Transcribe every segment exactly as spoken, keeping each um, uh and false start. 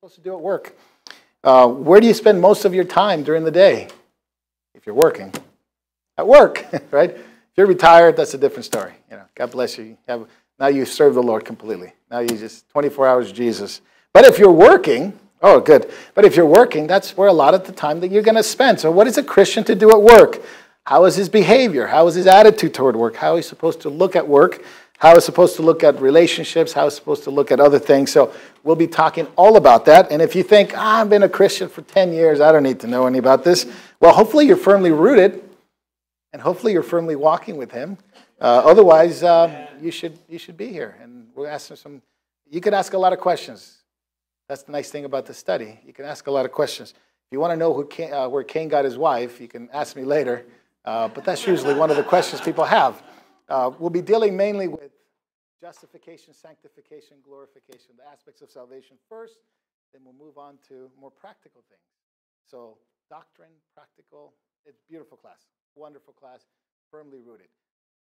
supposed to do at work. Uh, where do you spend most of your time during the day? If you're working. At work, right? If you're retired, that's a different story. You know, God bless you. you have, now you serve the Lord completely. Now you just twenty-four hours Jesus. But if you're working, oh, good. But if you're working, that's where a lot of the time that you're going to spend. So what is a Christian to do at work? How is his behavior? How is his attitude toward work? How is he supposed to look at work? How is he supposed to look at relationships? How is he supposed to look at other things? So we'll be talking all about that. And if you think, ah, I've been a Christian for ten years, I don't need to know any about this. Well, hopefully you're firmly rooted. And hopefully you're firmly walking with him. Uh, otherwise, uh, you should you should be here. And we'll ask some, you could ask a lot of questions. That's the nice thing about the study. You can ask a lot of questions. If you want to know who Cain, uh, where Cain got his wife, you can ask me later. Uh, but that's usually one of the questions people have. Uh, we'll be dealing mainly with justification, sanctification, glorification, the aspects of salvation first. Then we'll move on to more practical things. So doctrine, practical, it's a beautiful class. Wonderful class, firmly rooted.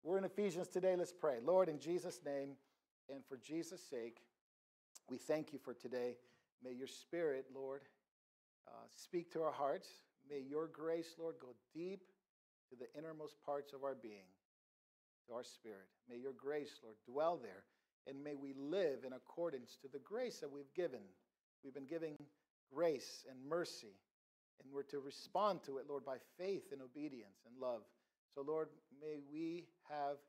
We're in Ephesians today. Let's pray. Lord, in Jesus' name and for Jesus' sake, we thank you for today. May your spirit, Lord, uh, speak to our hearts. May your grace, Lord, go deep to the innermost parts of our being, to our spirit. May your grace, Lord, dwell there, and may we live in accordance to the grace that we've given. We've been giving grace and mercy. And we're to respond to it, Lord, by faith and obedience and love. So, Lord, may we have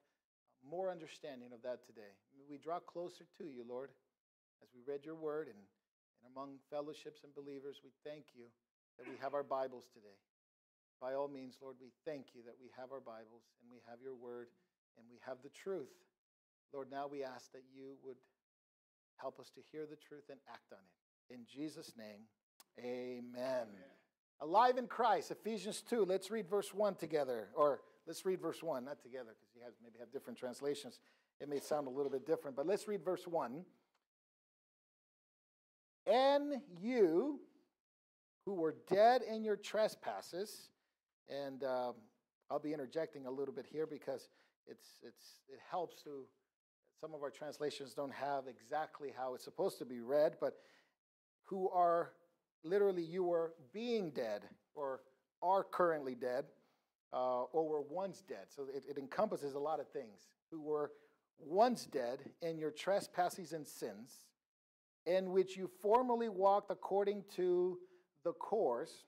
more understanding of that today. May we draw closer to you, Lord, as we read your word and, and among fellowships and believers. We thank you that we have our Bibles today. By all means, Lord, we thank you that we have our Bibles and we have your word and we have the truth. Lord, now we ask that you would help us to hear the truth and act on it. In Jesus' name, amen. Amen. Alive in Christ, Ephesians two. Let's read verse one together. Or let's read verse one, not together, because you have, maybe have different translations. It may sound a little bit different, but let's read verse one. And you, who were dead in your trespasses, and um, I'll be interjecting a little bit here because it's, it's, it helps to, some of our translations don't have exactly how it's supposed to be read, but who are literally, you were being dead, or are currently dead, uh, or were once dead. So it, it encompasses a lot of things. Who were once dead in your trespasses and sins, in which you formerly walked according to the course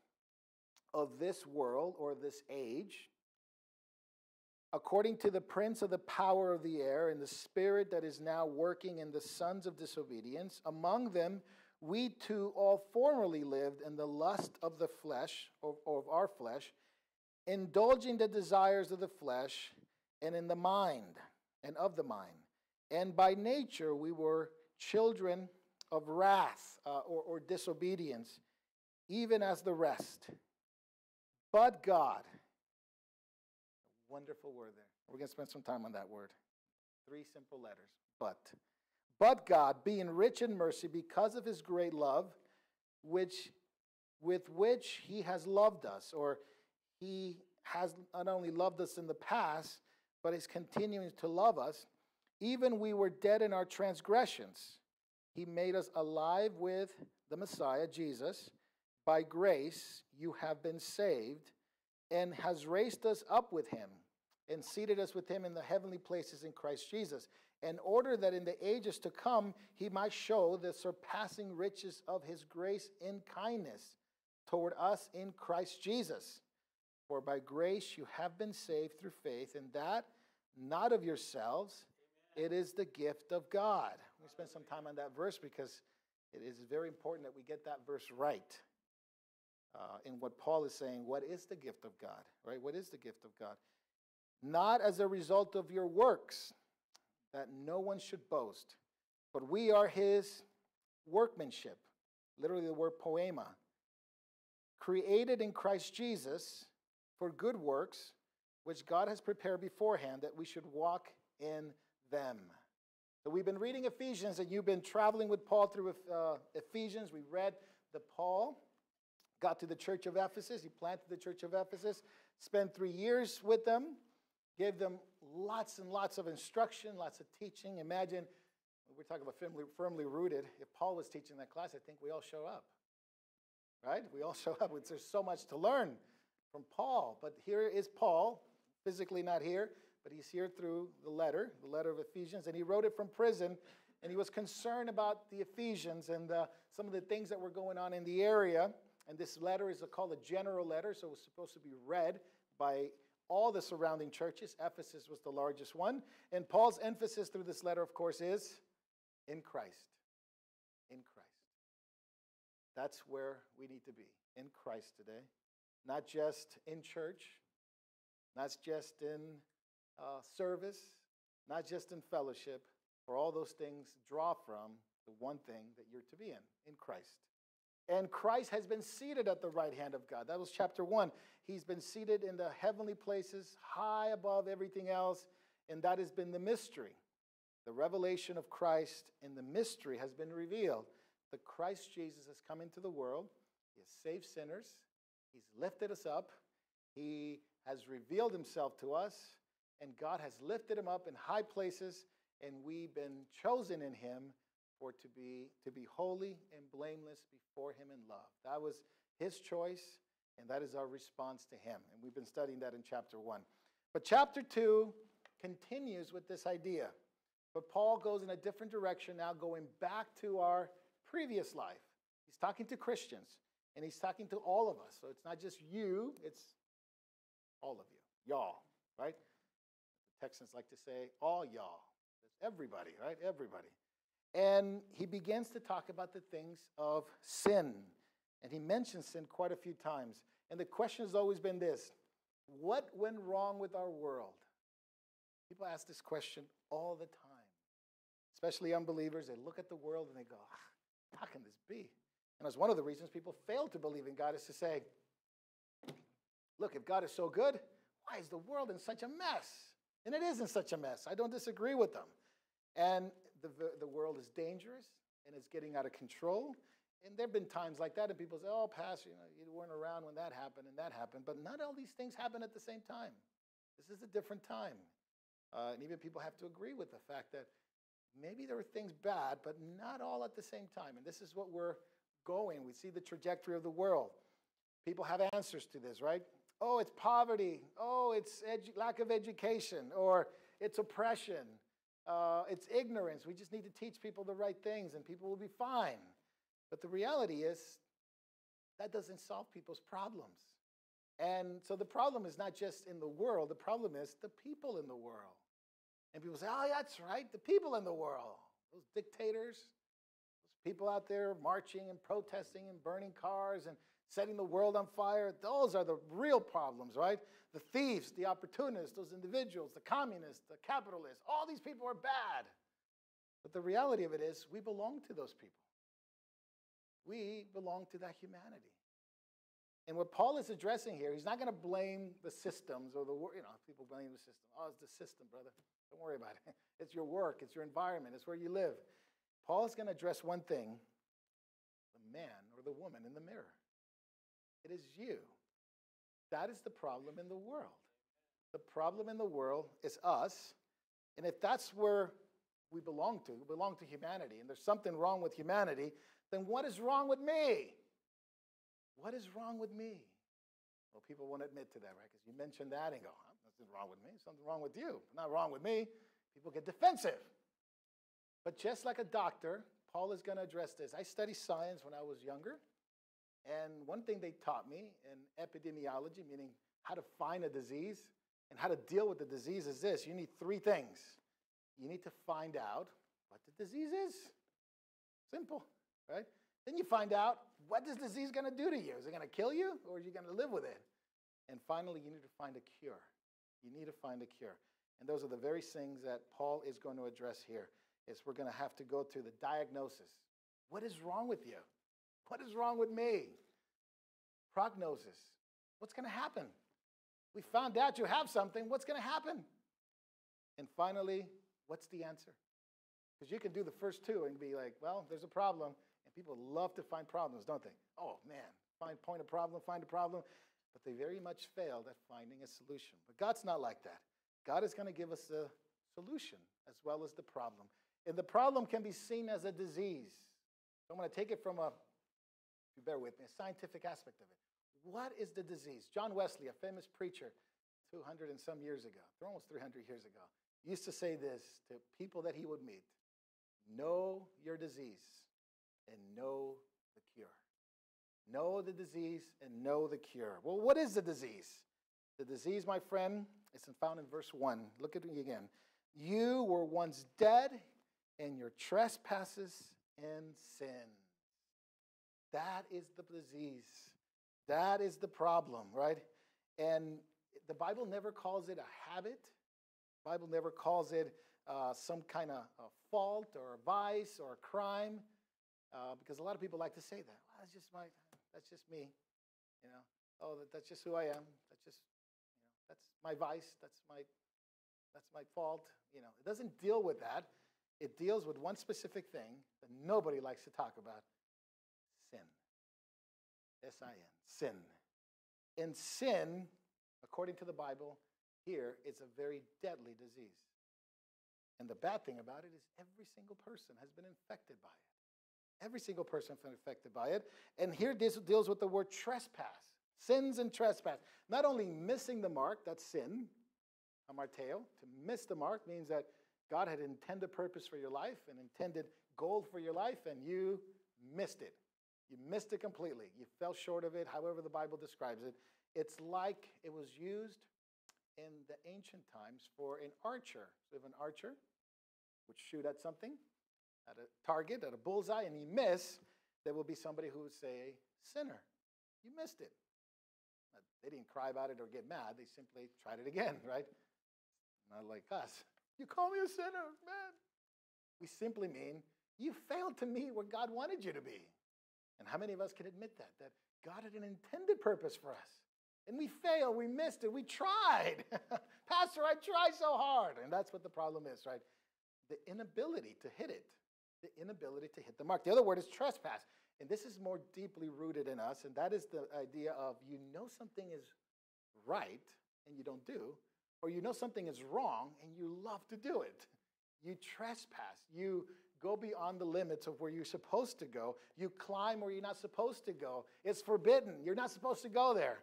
of this world or this age, according to the prince of the power of the air and the spirit that is now working in the sons of disobedience, among them we too all formerly lived in the lust of the flesh, or of our flesh, indulging the desires of the flesh and in the mind, and of the mind. And by nature we were children of wrath uh, or, or disobedience, even as the rest. But God, a wonderful word there. We're going to spend some time on that word. Three simple letters, but. But God, being rich in mercy because of his great love, which with which he has loved us, or he has not only loved us in the past, but is continuing to love us, even we were dead in our transgressions. He made us alive with the Messiah, Jesus. By grace you have been saved, and has raised us up with him, and seated us with him in the heavenly places in Christ Jesus, in order that in the ages to come he might show the surpassing riches of his grace in kindness toward us in Christ Jesus. For by grace you have been saved through faith, and that not of yourselves, it is the gift of God. We spend some time on that verse because it is very important that we get that verse right. Uh, in what Paul is saying, what is the gift of God? Right? What is the gift of God? Not as a result of your works, that no one should boast, but we are his workmanship, literally the word poema, created in Christ Jesus for good works, which God has prepared beforehand that we should walk in them. So we've been reading Ephesians, and you've been traveling with Paul through uh, Ephesians. We read that Paul got to the church of Ephesus. He planted the church of Ephesus, spent three years with them, gave them lots and lots of instruction, lots of teaching. Imagine we talk about firmly, firmly rooted. If Paul was teaching that class, I think we all show up, right? We all show up. There's so much to learn from Paul. But here is Paul, physically not here, but he's here through the letter, the letter of Ephesians, and he wrote it from prison, and he was concerned about the Ephesians and the, some of the things that were going on in the area. And this letter is called a general letter, so it was supposed to be read by all the surrounding churches. Ephesus was the largest one. And Paul's emphasis through this letter, of course, is in Christ. In Christ. That's where we need to be, in Christ today. Not just in church, not just in uh, service, not just in fellowship. For all those things, draw from the one thing that you're to be in, in Christ. And Christ has been seated at the right hand of God. That was chapter one. He's been seated in the heavenly places, high above everything else. And that has been the mystery. The revelation of Christ and the mystery has been revealed. That Christ Jesus has come into the world. He has saved sinners. He's lifted us up. He has revealed himself to us. And God has lifted him up in high places. And we've been chosen in him. Or to be, to be holy and blameless before him in love. That was his choice, and that is our response to him. And we've been studying that in chapter one. But chapter two continues with this idea. But Paul goes in a different direction now, going back to our previous life. He's talking to Christians, and he's talking to all of us. So it's not just you, it's all of you, y'all, right? The Texans like to say, all y'all. That's everybody, right? Everybody. And he begins to talk about the things of sin. And he mentions sin quite a few times. And the question has always been this: what went wrong with our world? People ask this question all the time. Especially unbelievers, they look at the world and they go, ah, how can this be? And that's one of the reasons people fail to believe in God, is to say, look, if God is so good, why is the world in such a mess? And it is in such a mess. I don't disagree with them. And the, the world is dangerous, and it's getting out of control. And there have been times like that, and people say, oh, Pastor, you know, you weren't around when that happened and that happened. But not all these things happen at the same time. This is a different time. Uh, and even people have to agree with the fact that maybe there were things bad, but not all at the same time. And this is what we're going. We see the trajectory of the world. People have answers to this, right? Oh, it's poverty. Oh, it's edu- lack of education. Or it's oppression. Uh, it's ignorance. We just need to teach people the right things and people will be fine. But the reality is that doesn't solve people's problems. And so the problem is not just in the world. The problem is the people in the world. And people say, oh, that's right, the people in the world. Those dictators, those people out there marching and protesting and burning cars and setting the world on fire, those are the real problems, right? The thieves, the opportunists, those individuals, the communists, the capitalists, all these people are bad. But the reality of it is we belong to those people. We belong to that humanity. And what Paul is addressing here, he's not going to blame the systems or the, you know, people blame the system. Oh, it's the system, brother. Don't worry about it. It's your work. It's your environment. It's where you live. Paul is going to address one thing, the man or the woman in the mirror. It is you. That is the problem in the world. The problem in the world is us. And if that's where we belong to, we belong to humanity, and there's something wrong with humanity, then what is wrong with me? What is wrong with me? Well, people won't admit to that, right? Because you mention that and go, oh, nothing wrong with me. Something wrong with you. Not wrong with me. People get defensive. But just like a doctor, Paul is going to address this. I studied science when I was younger. And one thing they taught me in epidemiology, meaning how to find a disease and how to deal with the disease, is this. You need three things. You need to find out what the disease is. Simple, right? Then you find out, what this disease is going to do to you? Is it going to kill you or are you going to live with it? And finally, you need to find a cure. You need to find a cure. And those are the very things that Paul is going to address here, is we're going to have to go through the diagnosis. What is wrong with you? What is wrong with me? Prognosis. What's going to happen? We found out you have something. What's going to happen? And finally, what's the answer? Because you can do the first two and be like, well, there's a problem. And people love to find problems, don't they? Oh, man, find point a problem, find a problem. But they very much failed at finding a solution. But God's not like that. God is going to give us the solution as well as the problem. And the problem can be seen as a disease. I'm going to take it from a, if you bear with me, a scientific aspect of it. What is the disease? John Wesley, a famous preacher, two hundred and some years ago, almost three hundred years ago, used to say this to people that he would meet: know your disease and know the cure. Know the disease and know the cure. Well, what is the disease? The disease, my friend, is found in verse one. Look at me again. You were once dead in your trespasses and sins. That is the disease. That is the problem, right? And the Bible never calls it a habit. The Bible never calls it uh, some kind of a fault or a vice or a crime, uh, because a lot of people like to say that. Well, that's just my, that's just me, you know. Oh, that, that's just who I am. That's just, you know, that's my vice. That's my, that's my fault. You know, it doesn't deal with that. It deals with one specific thing that nobody likes to talk about: sin. S I N, sin. And sin, according to the Bible, here is a very deadly disease. And the bad thing about it is every single person has been infected by it. Every single person has been infected by it. And here this deals with the word trespass. Sins and trespass. Not only missing the mark, that's sin, hamarteo. To miss the mark means that God had intended purpose for your life and intended goal for your life, and you missed it. You missed it completely. You fell short of it, however the Bible describes it. It's like it was used in the ancient times for an archer. So if an archer would shoot at something, at a target, at a bullseye, and he missed, there will be somebody who would say, sinner, you missed it. Now, they didn't cry about it or get mad. They simply tried it again, right? Not like us. You call me a sinner, man. We simply mean you failed to meet what God wanted you to be. And how many of us can admit that? That God had an intended purpose for us. And we failed, we missed it, we tried. Pastor, I tried so hard. And that's what the problem is, right? The inability to hit it. The inability to hit the mark. The other word is trespass. And this is more deeply rooted in us. And that is the idea of, you know something is right and you don't do. Or you know something is wrong and you love to do it. You trespass. You go beyond the limits of where you're supposed to go. You climb where you're not supposed to go. It's forbidden. You're not supposed to go there.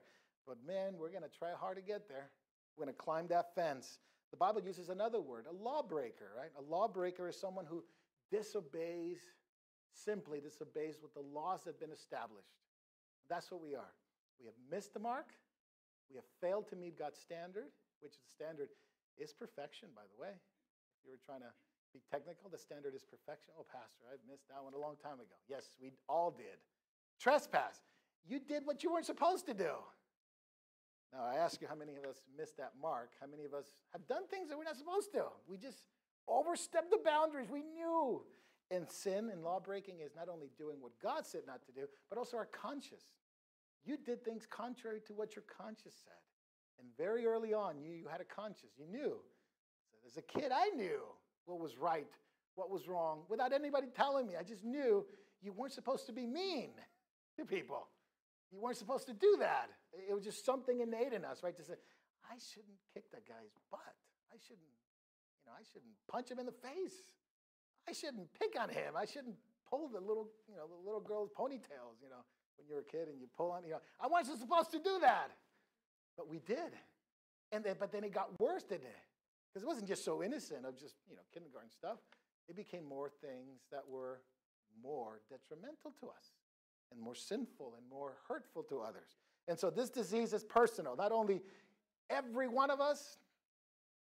But man, we're going to try hard to get there. We're going to climb that fence. The Bible uses another word, a lawbreaker, right? A lawbreaker is someone who disobeys, simply disobeys what the laws have been established. That's what we are. We have missed the mark. We have failed to meet God's standard, which the standard is perfection, by the way. If you were trying to be technical, the standard is perfection. Oh, Pastor, I've missed that one a long time ago. Yes, we all did. Trespass. You did what you weren't supposed to do. Now, I ask you, how many of us missed that mark? How many of us have done things that we're not supposed to? We just overstepped the boundaries. We knew. And sin and law-breaking is not only doing what God said not to do, but also our conscience. You did things contrary to what your conscience said. And very early on, you, you had a conscience. You knew. So as a kid, I knew what was right, what was wrong, without anybody telling me. I just knew you weren't supposed to be mean to people. You weren't supposed to do that. It was just something innate in us, right? To say, I shouldn't kick that guy's butt. I shouldn't, you know, I shouldn't punch him in the face. I shouldn't pick on him. I shouldn't pull the little, you know, the little girl's ponytails, you know, when you're a kid and you pull on, you know, I wasn't supposed to do that. But we did. And then, but then it got worse, didn't it? Because it wasn't just so innocent of just, you know, kindergarten stuff. It became more things that were more detrimental to us and more sinful and more hurtful to others. And so this disease is personal. Not only every one of us,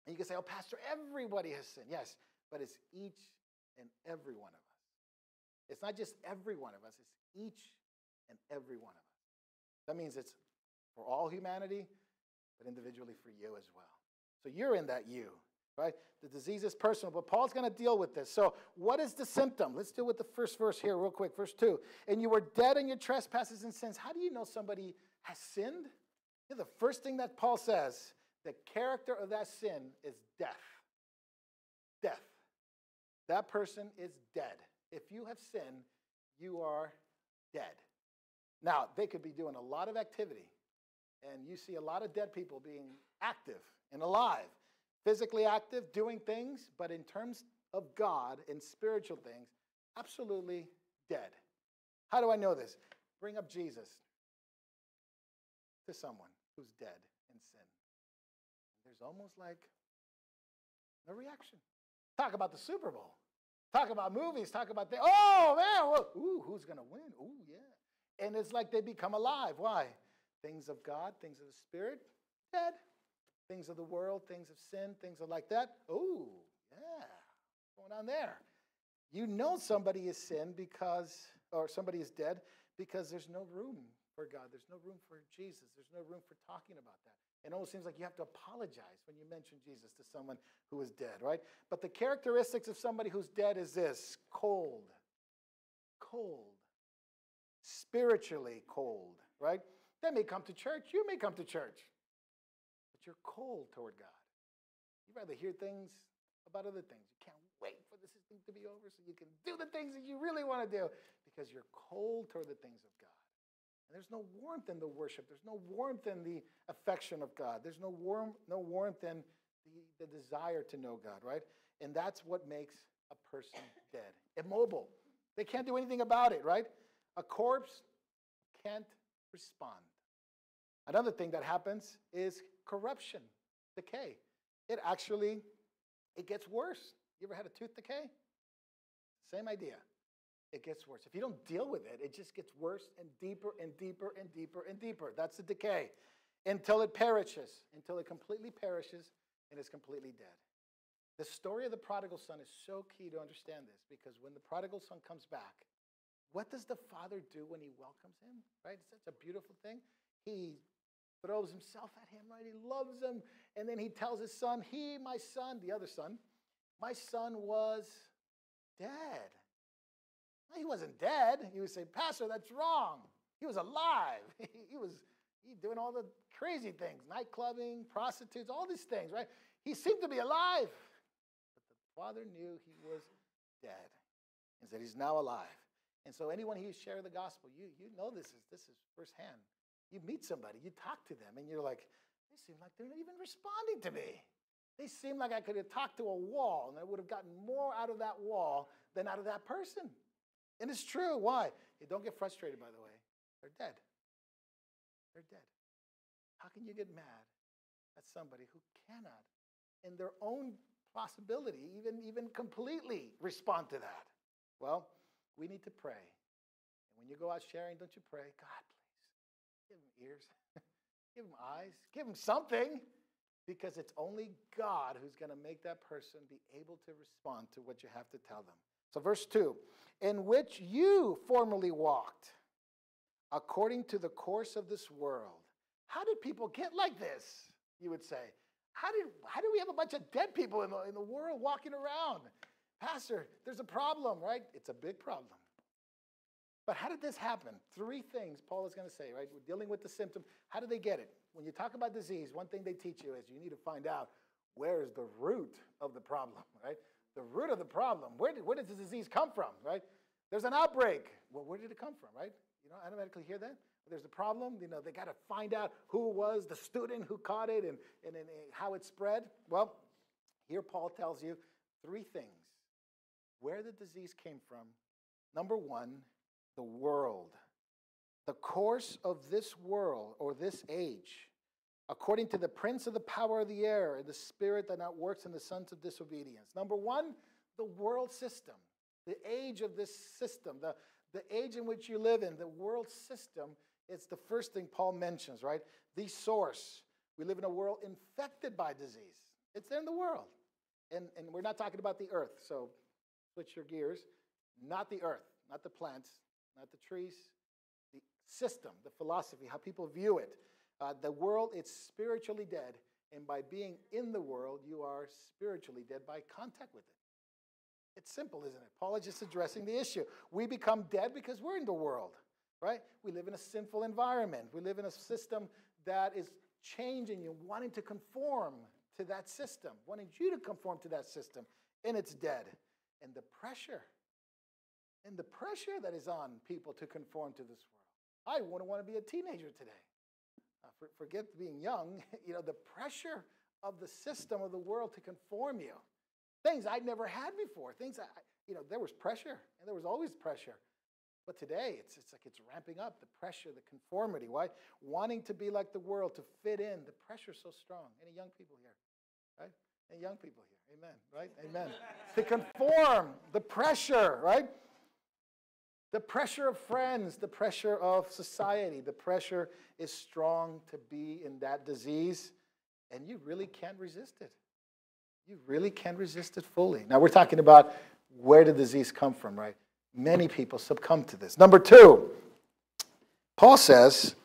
and you can say, oh, Pastor, everybody has sinned. Yes, but it's each and every one of us. It's not just every one of us. It's each and every one of us. That means it's for all humanity, but individually for you as well. So you're in that you, right? The disease is personal, but Paul's going to deal with this. So what is the symptom? Let's deal with the first verse here real quick, verse two. And you were dead in your trespasses and sins. How do you know somebody has sinned? You know, the first thing that Paul says, the character of that sin is death. Death. That person is dead. If you have sinned, you are dead. Now, they could be doing a lot of activity. And you see a lot of dead people being active and alive, physically active, doing things. But in terms of God in spiritual things, absolutely dead. How do I know this? Bring up Jesus to someone who's dead in sin. There's almost like no reaction. Talk about the Super Bowl. Talk about movies. Talk about, the, oh, man, well, ooh, who's going to win? Ooh, yeah. And it's like they become alive. Why? Things of God, things of the Spirit, dead. Things of the world, things of sin, things of like that. Ooh, yeah. What's going on there? You know somebody is sin because, or somebody is dead because there's no room for God. There's no room for Jesus. There's no room for talking about that. It almost seems like you have to apologize when you mention Jesus to someone who is dead, right? But the characteristics of somebody who's dead is this: cold, cold, spiritually cold, right? They may come to church. You may come to church. But you're cold toward God. You'd rather hear things about other things. You can't wait for this thing to be over so you can do the things that you really want to do because you're cold toward the things of God. And there's no warmth in the worship. There's no warmth in the affection of God. There's no warm, no warmth in the, the desire to know God, right? And that's what makes a person dead, immobile. They can't do anything about it, right? A corpse can't respond. Another thing that happens is corruption, decay. It actually, it gets worse. You ever had a tooth decay? Same idea. It gets worse. If you don't deal with it, it just gets worse and deeper and deeper and deeper and deeper. That's the decay until it perishes, until it completely perishes and is completely dead. The story of the prodigal son is so key to understand this because when the prodigal son comes back, what does the father do when he welcomes him, right? It's such a beautiful thing. He throws himself at him, right? He loves him. And then he tells his son, he, my son, the other son, my son was dead. He wasn't dead. He would say, Pastor, that's wrong. He was alive. He was he doing all the crazy things, night clubbing, prostitutes, all these things, right? He seemed to be alive. But the father knew he was dead and said he's now alive. And so anyone who shares the gospel, you, you know this is, this is firsthand. You meet somebody, you talk to them, and you're like, they seem like they're not even responding to me. They seem like I could have talked to a wall, and I would have gotten more out of that wall than out of that person. And it's true. Why? Hey, don't get frustrated, by the way. They're dead. They're dead. How can you get mad at somebody who cannot, in their own possibility, even, even completely respond to that? Well, we need to pray. And when you go out sharing, don't you pray, God, please, give them ears, give them eyes, give them something, because it's only God who's going to make that person be able to respond to what you have to tell them. So verse two, in which you formerly walked according to the course of this world. How did people get like this, you would say? How did, how do we have a bunch of dead people in the, in the world walking around? Pastor, there's a problem, right? It's a big problem. But how did this happen? Three things Paul is going to say, right? We're dealing with the symptom. How do they get it? When you talk about disease, one thing they teach you is you need to find out where is the root of the problem, right? The root of the problem. Where did, where did the disease come from, right? There's an outbreak. Well, where did it come from, right? You don't automatically hear that. There's a problem. You know, they got to find out who was the student who caught it and, and, and how it spread. Well, here Paul tells you three things. Where the disease came from. Number one, the world. The course of this world or this age, according to the prince of the power of the air and the spirit that now works in the sons of disobedience. Number one, the world system, the age of this system, the, the age in which you live in, the world system, it's the first thing Paul mentions, right? The source. We live in a world infected by disease. It's in the world. And, and we're not talking about the earth, so switch your gears. Not the earth, not the plants, not the trees, the system, the philosophy, how people view it. Uh, the world is spiritually dead, and by being in the world, you are spiritually dead by contact with it. It's simple, isn't it? Paul is just addressing the issue. We become dead because we're in the world, right? We live in a sinful environment. We live in a system that is changing you, wanting to conform to that system, wanting you to conform to that system, and it's dead. And the pressure, and the pressure that is on people to conform to this world. I wouldn't want to be a teenager today. Forget being young, you know, the pressure of the system of the world to conform you things I'd never had before. Things I, you know, there was pressure, and there was always pressure. But today, it's, it's like it's ramping up, the pressure, the conformity. Why? Wanting to be like the world, to fit in. The pressure's so strong. Any young people here? Right? Any young people here? Amen. Right? Amen. To conform, the pressure, right? The pressure of friends, the pressure of society. The pressure is strong to be in that disease, and you really can't resist it. You really can't resist it fully. Now, we're talking about where the disease come from, right? Many people succumb to this. Number two, Paul says,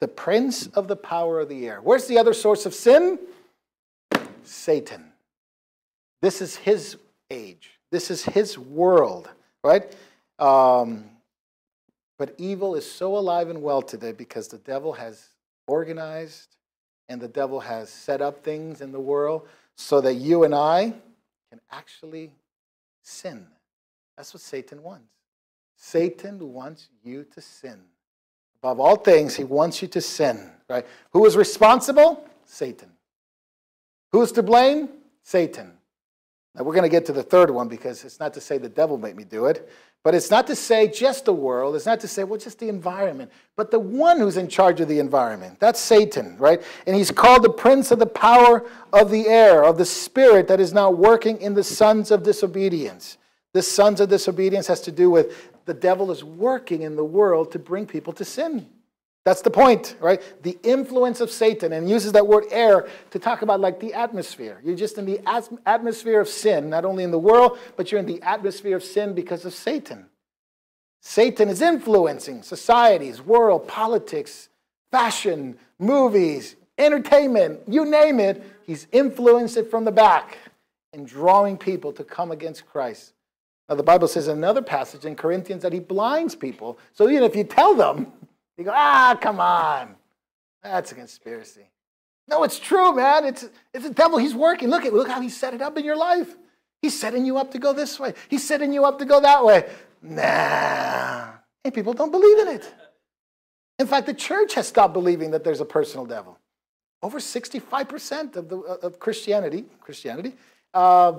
the prince of the power of the air. Where's the other source of sin? Satan. This is his age. This is his world, right? Um, but evil is so alive and well today because the devil has organized and the devil has set up things in the world so that you and I can actually sin. That's what Satan wants. Satan wants you to sin. Above all things, he wants you to sin, right? Who is responsible? Satan. Who is to blame? Satan. Now, we're going to get to the third one because it's not to say the devil made me do it, but it's not to say just the world. It's not to say, well, just the environment, but the one who's in charge of the environment. That's Satan, right? And he's called the prince of the power of the air, of the spirit that is now working in the sons of disobedience. The sons of disobedience has to do with the devil is working in the world to bring people to sin. That's the point, right? The influence of Satan, and uses that word air to talk about like the atmosphere. You're just in the atmosphere of sin, not only in the world, but you're in the atmosphere of sin because of Satan. Satan is influencing societies, world, politics, fashion, movies, entertainment, you name it. He's influenced it from the back and drawing people to come against Christ. Now, the Bible says in another passage in Corinthians that he blinds people. So even if you tell them, you go, ah, come on. That's a conspiracy. No, it's true, man. It's, it's the devil. He's working. Look at look how he set it up in your life. He's setting you up to go this way. He's setting you up to go that way. Nah. And people don't believe in it. In fact, the church has stopped believing that there's a personal devil. Over sixty-five percent of, the, of Christianity, Christianity, uh,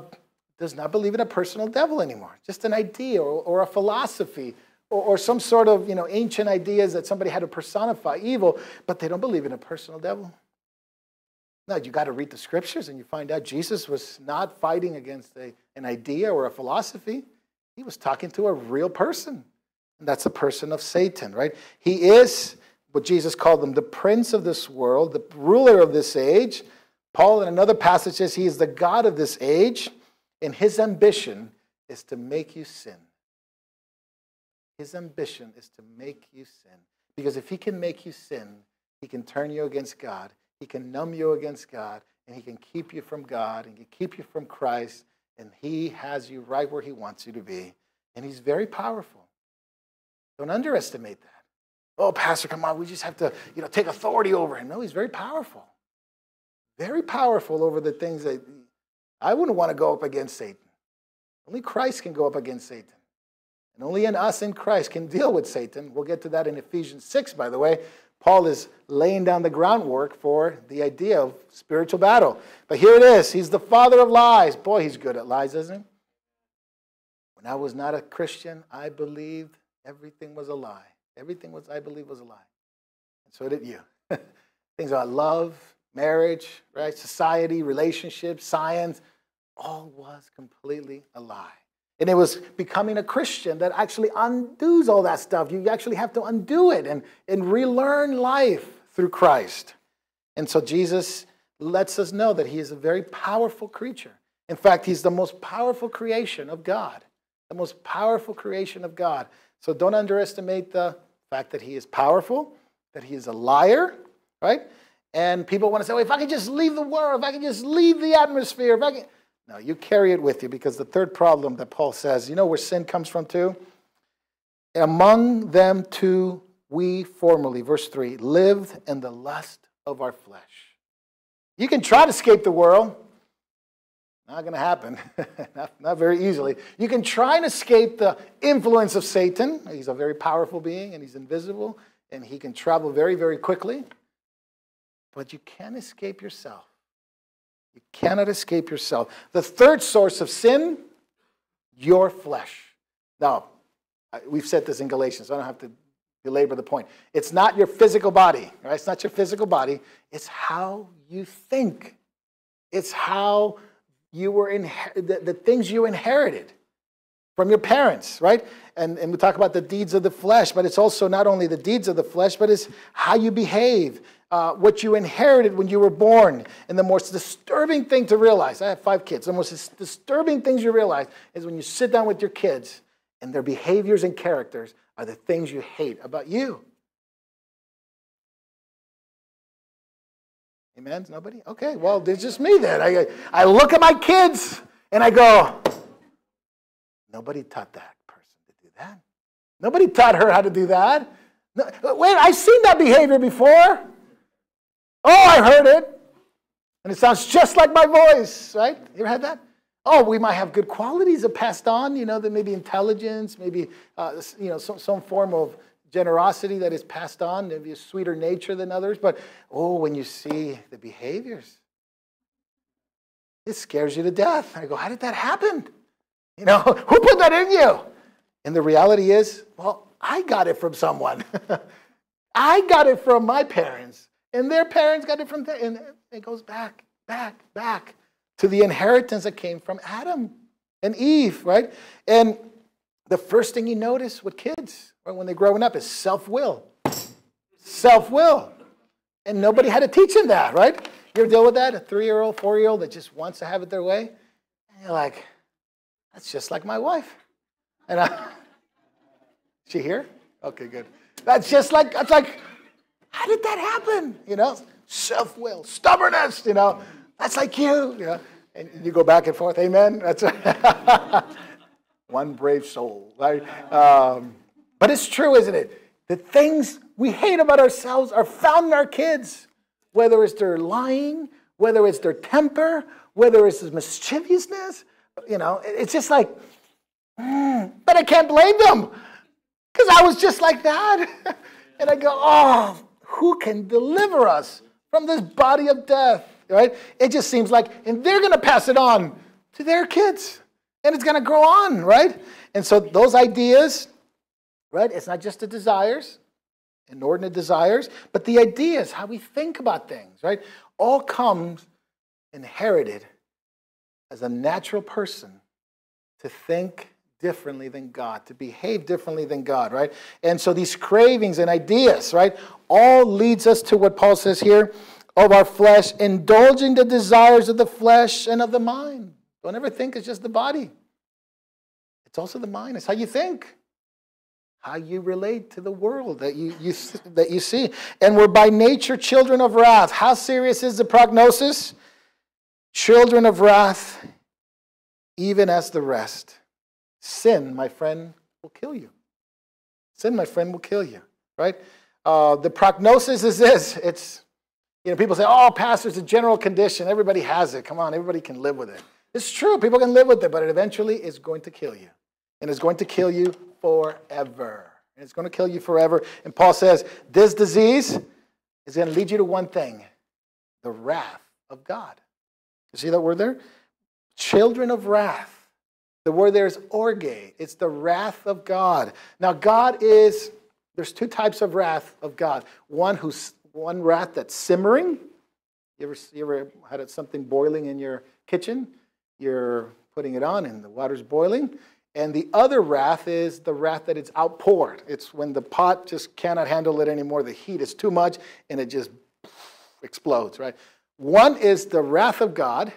does not believe in a personal devil anymore. Just an idea or, or a philosophy or, or some sort of, you know, ancient ideas that somebody had to personify evil, but they don't believe in a personal devil. Now, you got to read the scriptures and you find out Jesus was not fighting against a, an idea or a philosophy. He was talking to a real person. And that's the person of Satan, right? He is what Jesus called him, the prince of this world, the ruler of this age. Paul in another passage says he is the god of this age. And his ambition is to make you sin. His ambition is to make you sin. Because if he can make you sin, he can turn you against God. He can numb you against God. And he can keep you from God. And he can keep you from Christ. And he has you right where he wants you to be. And he's very powerful. Don't underestimate that. Oh, Pastor, come on. We just have to, you know, take authority over him. No, he's very powerful. Very powerful over the things that... I wouldn't want to go up against Satan. Only Christ can go up against Satan. And only in us in Christ can deal with Satan. We'll get to that in Ephesians six, by the way. Paul is laying down the groundwork for the idea of spiritual battle. But here it is. He's the father of lies. Boy, he's good at lies, isn't he? When I was not a Christian, I believed everything was a lie. Everything was I believed was a lie. And so did you. Things about love, marriage, right? Society, relationships, science, all was completely a lie. And it was becoming a Christian that actually undoes all that stuff. You actually have to undo it and, and relearn life through Christ. And so Jesus lets us know that he is a very powerful creature. In fact, he's the most powerful creation of God, the most powerful creation of God. So don't underestimate the fact that he is powerful, that he is a liar, right? And people want to say, well, if I can just leave the world, if I can just leave the atmosphere, if I can... No, you carry it with you, because the third problem that Paul says, you know where sin comes from too? And among them too, we formerly, verse three, lived in the lust of our flesh. You can try to escape the world. Not going to happen. not, not very easily. You can try and escape the influence of Satan. He's a very powerful being, and he's invisible, and he can travel very, very quickly. But you can't escape yourself. You cannot escape yourself. The third source of sin, your flesh. Now, we've said this in Galatians, so I don't have to belabor the point. It's not your physical body, right? It's not your physical body. It's how you think. It's how you were inher- the, the things you inherited from your parents, right? And, and we talk about the deeds of the flesh, but it's also not only the deeds of the flesh, but it's how you behave, uh, what you inherited when you were born. And the most disturbing thing to realize, I have five kids, the most disturbing things you realize is when you sit down with your kids and their behaviors and characters are the things you hate about you. Amen? Nobody? Okay, well, it's just me then. I, I look at my kids and I go, nobody taught that person to do that. Nobody taught her how to do that. No, wait, I've seen that behavior before. Oh, I heard it. And it sounds just like my voice, right? You ever had that? Oh, we might have good qualities that passed on, you know, that maybe intelligence, maybe, uh, you know, some, some form of generosity that is passed on, maybe a sweeter nature than others. But, oh, when you see the behaviors, it scares you to death. I go, how did that happen? You know, who put that in you? And the reality is, well, I got it from someone. I got it from my parents. And their parents got it from them. And it goes back, back, back to the inheritance that came from Adam and Eve, right? And the first thing you notice with kids, right, when they're growing up is self-will. Self-will. And nobody had to teach them that, right? You ever deal with that? A three-year-old, four-year-old that just wants to have it their way? And you're like, that's just like my wife. And I, she here? Okay, good. That's just like, that's like, how did that happen? You know, self-will, stubbornness, you know, that's like you, you know. And you go back and forth, amen? That's one brave soul, right? Um, but it's true, isn't it? The things we hate about ourselves are found in our kids, whether it's their lying, whether it's their temper, whether it's their mischievousness. You know, it's just like, mm, but I can't blame them because I was just like that. And I go, oh, who can deliver us from this body of death, right? It just seems like, and they're going to pass it on to their kids, and it's going to grow on, right? And so those ideas, right, it's not just the desires, inordinate desires, but the ideas, how we think about things, right, all comes inherited as a natural person to think differently than God, to behave differently than God, right? And so these cravings and ideas, right, all leads us to what Paul says here, of our flesh, indulging the desires of the flesh and of the mind. Don't ever think it's just the body. It's also the mind. It's how you think, how you relate to the world that you, you, that you see. And we're by nature children of wrath. How serious is the prognosis? Children of wrath, even as the rest. Sin, my friend, will kill you. Sin, my friend, will kill you, right? Uh, the prognosis is this. It's, you know, people say, oh, pastor, it's a general condition. Everybody has it. Come on, everybody can live with it. It's true. People can live with it, but it eventually is going to kill you. And it's going to kill you forever. And it's going to kill you forever. And Paul says, this disease is going to lead you to one thing, the wrath of God. You see that word there? Children of wrath. The word there is orge. It's the wrath of God. Now, God is, there's two types of wrath of God. One who's one wrath that's simmering. You ever, you ever had something boiling in your kitchen? You're putting it on and the water's boiling. And the other wrath is the wrath that it's outpoured. It's when the pot just cannot handle it anymore. The heat is too much and it just explodes, right? One is the wrath of God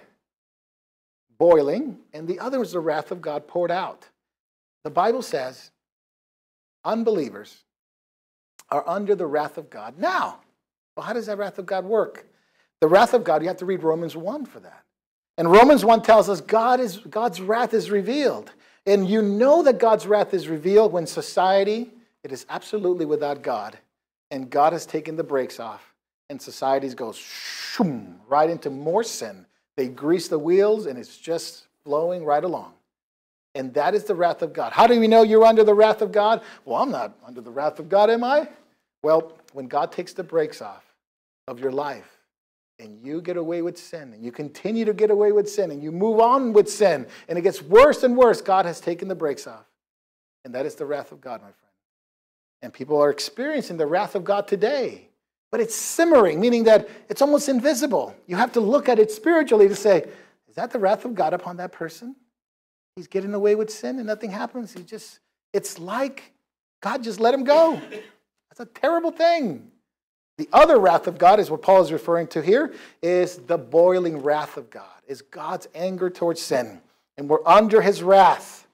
boiling, and the other is the wrath of God poured out. The Bible says unbelievers are under the wrath of God now. Well, how does that wrath of God work? The wrath of God, you have to read Romans one for that. And Romans one tells us God is, God's wrath is revealed. And you know that God's wrath is revealed when society, it is absolutely without God, and God has taken the brakes off. And societies go shoom, right into more sin. They grease the wheels, and it's just flowing right along. And that is the wrath of God. How do we know you're under the wrath of God? Well, I'm not under the wrath of God, am I? Well, when God takes the brakes off of your life, and you get away with sin, and you continue to get away with sin, and you move on with sin, and it gets worse and worse, God has taken the brakes off. And that is the wrath of God, my friend. And people are experiencing the wrath of God today. But it's simmering, meaning that it's almost invisible. You have to look at it spiritually to say, is that the wrath of God upon that person? He's getting away with sin and nothing happens. He just, it's like God just let him go. That's a terrible thing. The other wrath of God is what Paul is referring to here, is the boiling wrath of God, is God's anger towards sin. And we're under his wrath.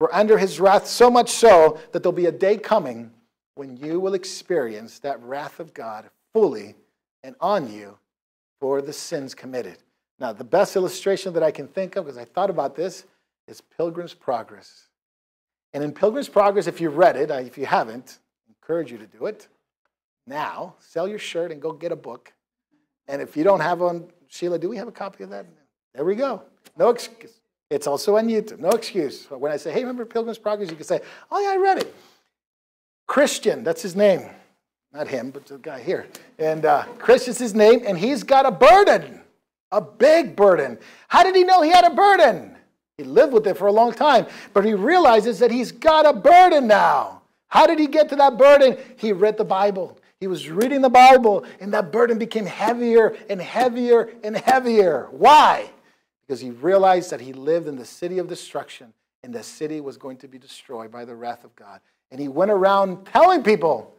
We're under his wrath so much so that there'll be a day coming when you will experience that wrath of God fully and on you for the sins committed. Now, the best illustration that I can think of, because I thought about this, is Pilgrim's Progress. And in Pilgrim's Progress, if you read it, if you haven't, I encourage you to do it. Now, sell your shirt and go get a book. And if you don't have one, Sheila, do we have a copy of that? There we go. No excuse. It's also on YouTube. No excuse. When I say, hey, remember Pilgrim's Progress? You can say, oh, yeah, I read it. Christian, that's his name. Not him, but the guy here. And uh, Christian's his name, and he's got a burden, a big burden. How did he know he had a burden? He lived with it for a long time, but he realizes that he's got a burden now. How did he get to that burden? He read the Bible. He was reading the Bible, and that burden became heavier and heavier and heavier. Why? Because he realized that he lived in the city of destruction, and the city was going to be destroyed by the wrath of God. And he went around telling people.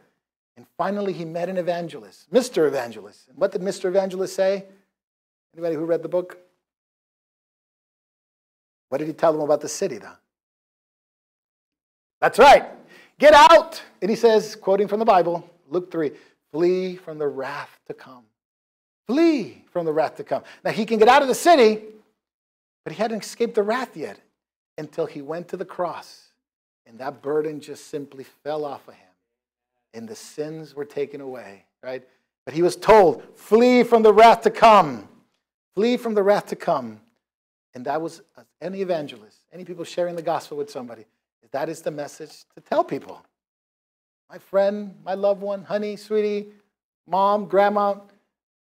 And finally, he met an evangelist, Mister Evangelist. And what did Mister Evangelist say? Anybody who read the book? What did he tell them about the city, though? That's right. Get out. And he says, quoting from the Bible, Luke three, flee from the wrath to come. Flee from the wrath to come. Now, he can get out of the city, but he hadn't escaped the wrath yet until he went to the cross. And that burden just simply fell off of him. And the sins were taken away, right? But he was told, flee from the wrath to come. Flee from the wrath to come. And that was any evangelist, any people sharing the gospel with somebody. That is the message to tell people. My friend, my loved one, honey, sweetie, mom, grandma,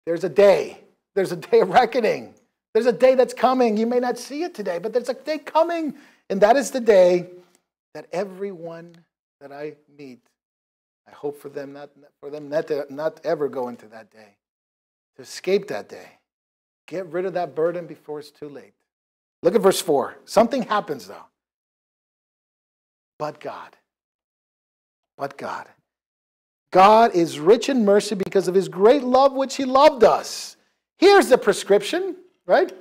there's a day. There's a day of reckoning. There's a day that's coming. You may not see it today, but there's a day coming. And that is the day that everyone that I meet, I hope for them not for them not to not ever go into that day, to escape that day. Get rid of that burden before it's too late. Look at verse four. Something happens though. But God. But God. God is rich in mercy because of his great love which he loved us. Here's the prescription, right?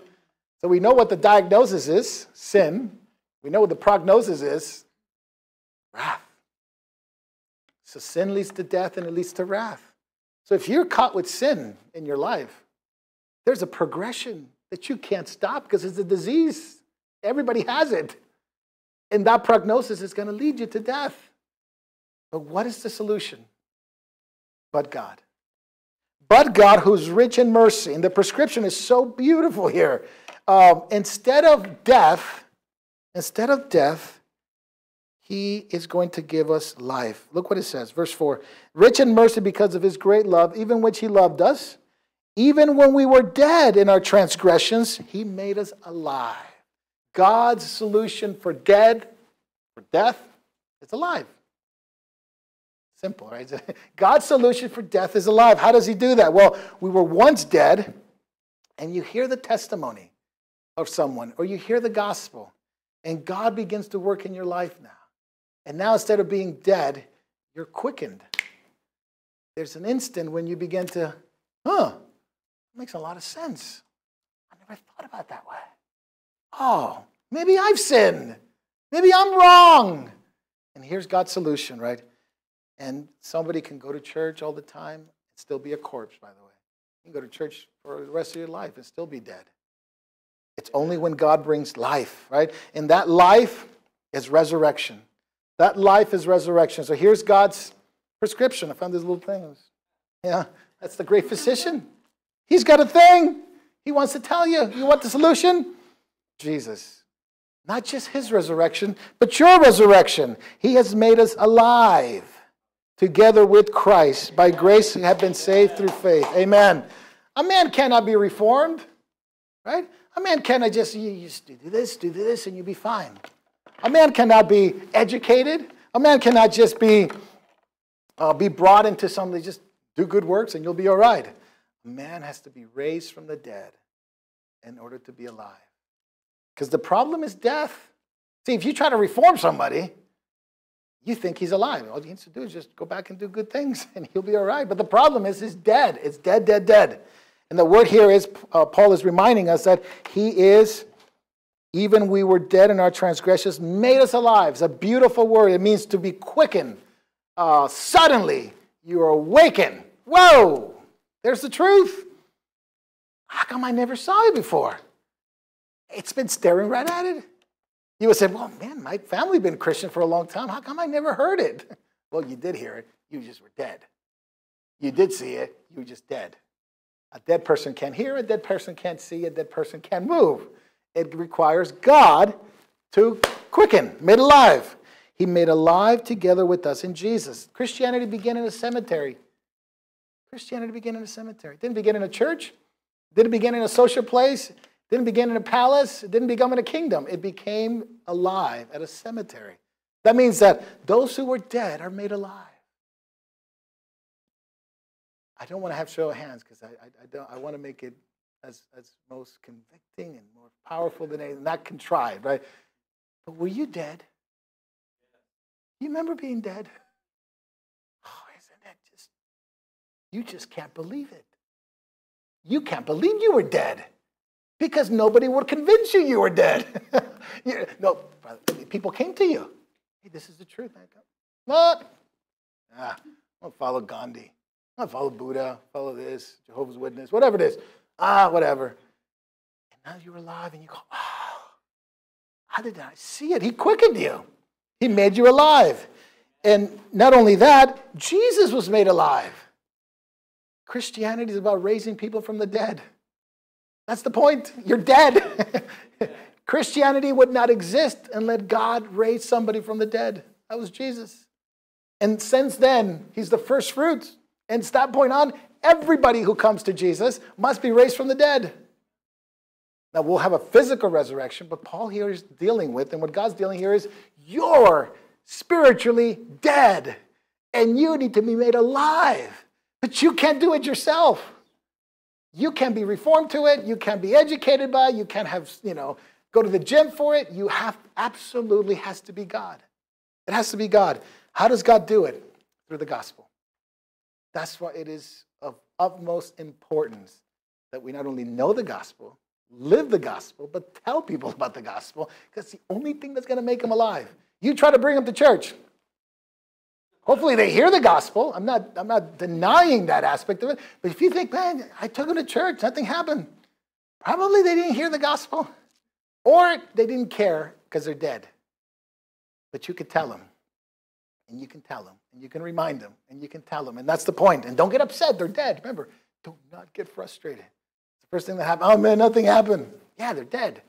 So we know what the diagnosis is, sin. We know what the prognosis is. Wrath. So sin leads to death and it leads to wrath. So if you're caught with sin in your life, there's a progression that you can't stop because it's a disease. Everybody has it. And that prognosis is going to lead you to death. But what is the solution? But God. But God, who's rich in mercy. And the prescription is so beautiful here. Um, instead of death, instead of death, he is going to give us life. Look what it says, verse four. Rich in mercy because of his great love, even which he loved us. Even when we were dead in our transgressions, he made us alive. God's solution for dead, for death, is alive. Simple, right? God's solution for death is alive. How does he do that? Well, we were once dead, and you hear the testimony of someone, or you hear the gospel, and God begins to work in your life now. And now instead of being dead, you're quickened. There's an instant when you begin to, huh, that makes a lot of sense. I never thought about it that way. Oh, maybe I've sinned. Maybe I'm wrong. And here's God's solution, right? And somebody can go to church all the time and still be a corpse, by the way. You can go to church for the rest of your life and still be dead. It's only when God brings life, right? And that life is resurrection. That life is resurrection. So here's God's prescription. I found these little things. Yeah, that's the great physician. He's got a thing. He wants to tell you. You want the solution? Jesus. Not just his resurrection, but your resurrection. He has made us alive together with Christ. By grace, we have been saved through faith. Amen. A man cannot be reformed, right? A man cannot just, you, you just do this, do this, and you'll be fine. A man cannot be educated. A man cannot just be, uh, be brought into something, just do good works and you'll be all right. A man has to be raised from the dead in order to be alive. Because the problem is death. See, if you try to reform somebody, you think he's alive. All you need to do is just go back and do good things and he'll be all right. But the problem is he's dead. It's dead, dead, dead. And the word here is, uh, Paul is reminding us that he is, even we were dead in our transgressions, made us alive. It's a beautiful word. It means to be quickened. Uh, suddenly, you are awakened. Whoa! There's the truth. How come I never saw it before? It's been staring right at it. You would say, well, man, my family been Christian for a long time. How come I never heard it? Well, you did hear it. You just were dead. You did see it. You were just dead. A dead person can't hear. A dead person can't see. A dead person can't move. It requires God to quicken, made alive. He made alive together with us in Jesus. Christianity began in a cemetery. Christianity began in a cemetery. It didn't begin in a church. It didn't begin in a social place. It didn't begin in a palace. It didn't become in a kingdom. It became alive at a cemetery. That means that those who were dead are made alive. I don't want to have show of hands because I, I, I, don't, I want to make it as, as most convicting and more powerful than anything, not contrived, right? But were you dead? You remember being dead? Oh, isn't that just, you just can't believe it. You can't believe you were dead because nobody would convince you you were dead. you, no, people came to you. Hey, this is the truth. I go, no, ah, I'll follow Gandhi. I follow Buddha, follow this, Jehovah's Witness, whatever it is. Ah, whatever. And now you're alive and you go, oh, how did I see it? He quickened you. He made you alive. And not only that, Jesus was made alive. Christianity is about raising people from the dead. That's the point. You're dead. Christianity would not exist unless God raised somebody from the dead. That was Jesus. And since then, he's the first fruit. And from that point on, everybody who comes to Jesus must be raised from the dead. Now, we'll have a physical resurrection, but Paul here is dealing with, and what God's dealing here is, you're spiritually dead, and you need to be made alive. But you can't do it yourself. You can't be reformed to it. You can't be educated by it. You can't have, you know, go to the gym for it. You have, absolutely has to be God. It has to be God. How does God do it? Through the gospel. That's why it is of utmost importance that we not only know the gospel, live the gospel, but tell people about the gospel, because it's the only thing that's going to make them alive. You try to bring them to church. Hopefully they hear the gospel. I'm not, I'm not denying that aspect of it. But if you think, man, I took them to church, nothing happened. Probably they didn't hear the gospel, or they didn't care because they're dead. But you could tell them. And you can tell them, and you can remind them, and you can tell them. And that's the point. And don't get upset. They're dead. Remember, do not get frustrated. It's the first thing that happened. Oh, man, nothing happened. Yeah, they're dead.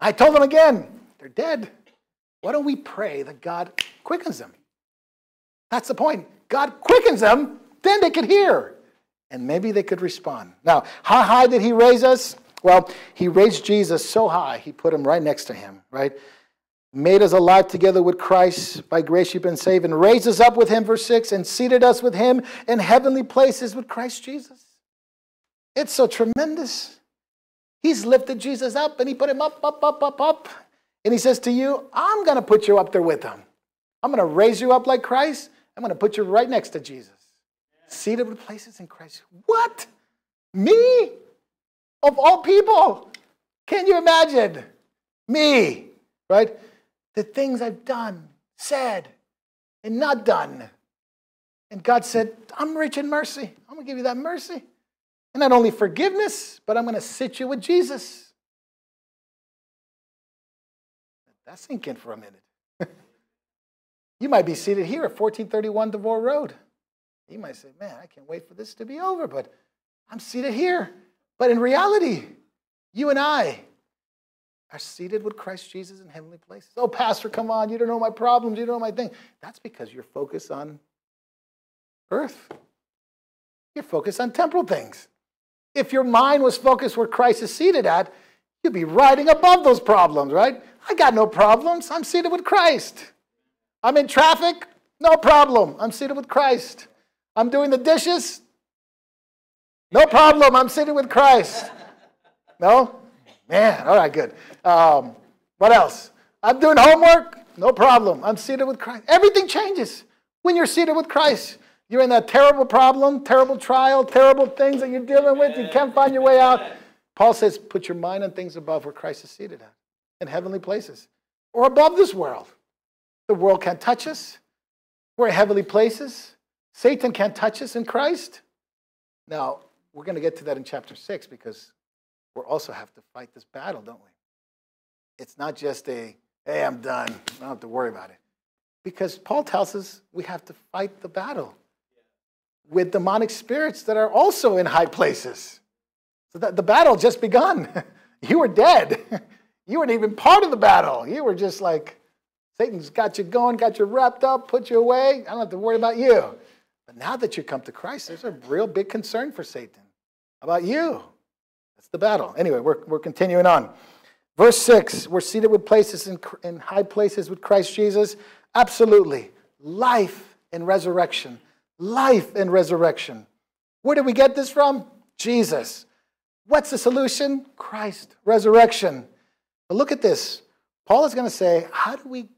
I told them again. They're dead. Why don't we pray that God quickens them? That's the point. God quickens them. Then they could hear. And maybe they could respond. Now, how high did he raise us? Well, he raised Jesus so high, he put him right next to him, right? Made us alive together with Christ, by grace you've been saved, and raised us up with him, verse six, and seated us with him in heavenly places with Christ Jesus. It's so tremendous. He's lifted Jesus up, and he put him up, up, up, up, up. And he says to you, I'm going to put you up there with him. I'm going to raise you up like Christ. I'm going to put you right next to Jesus. Seated with places in Christ. What? Me? Of all people? Can you imagine? Me, right? The things I've done, said, and not done. And God said, I'm rich in mercy. I'm going to give you that mercy. And not only forgiveness, but I'm going to sit you with Jesus. That sink in for a minute. You might be seated here at fourteen thirty-one Devore Road. You might say, man, I can't wait for this to be over, but I'm seated here. But in reality, you and I are seated with Christ Jesus in heavenly places. Oh, pastor, come on. You don't know my problems. You don't know my thing. That's because you're focused on earth. You're focused on temporal things. If your mind was focused where Christ is seated at, you'd be riding above those problems, right? I got no problems. I'm seated with Christ. I'm in traffic. No problem. I'm seated with Christ. I'm doing the dishes. No problem. I'm seated with Christ. No? Man, all right, good. Um, what else? I'm doing homework. No problem. I'm seated with Christ. Everything changes when you're seated with Christ. You're in that terrible problem, terrible trial, terrible things that you're dealing with. You can't find your way out. Paul says, put your mind on things above where Christ is seated at, in heavenly places, or above this world. The world can't touch us. We're in heavenly places. Satan can't touch us in Christ. Now, we're going to get to that in chapter six, because we also have to fight this battle, don't we? It's not just a, hey, I'm done. I don't have to worry about it. Because Paul tells us we have to fight the battle with demonic spirits that are also in high places. So that the battle just begun. You were dead. You weren't even part of the battle. You were just like, Satan's got you going, got you wrapped up, put you away. I don't have to worry about you. But now that you come to Christ, there's a real big concern for Satan about you. That's the battle. Anyway, we're, we're continuing on. Verse six, we're seated with places in, in high places with Christ Jesus. Absolutely. Life and resurrection. Life and resurrection. Where did we get this from? Jesus. What's the solution? Christ. Resurrection. But look at this. Paul is going to say, how do we,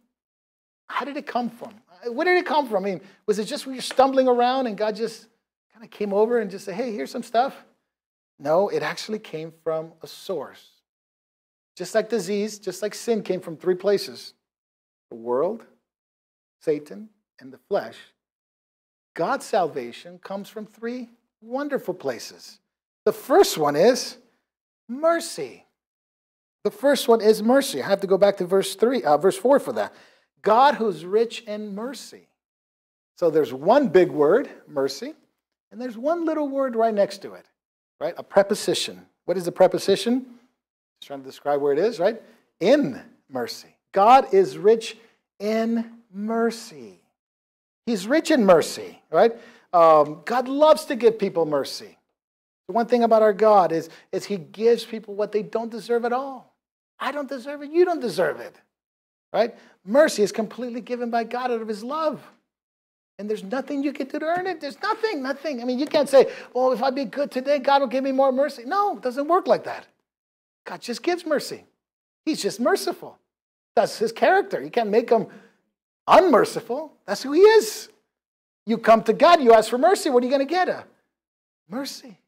how did it come from? Where did it come from? I mean, was it just when you're stumbling around and God just kind of came over and just said, hey, here's some stuff? No, it actually came from a source. Just like disease, just like sin came from three places. The world, Satan, and the flesh. God's salvation comes from three wonderful places. The first one is mercy. The first one is mercy. I have to go back to verse three, uh, verse four for that. God who's rich in mercy. So there's one big word, mercy, and there's one little word right next to it, right? A preposition. What is the preposition? Just trying to describe where it is, right? In mercy. God is rich in mercy. He's rich in mercy, right? Um, God loves to give people mercy. The one thing about our God is, is he gives people what they don't deserve at all. I don't deserve it. You don't deserve it, right? Mercy is completely given by God out of his love. And there's nothing you can do to earn it. There's nothing, nothing. I mean, you can't say, well, if I be good today, God will give me more mercy. No, it doesn't work like that. God just gives mercy. He's just merciful. That's his character. You can't make him unmerciful. That's who he is. You come to God, you ask for mercy. What are you going to get? A mercy.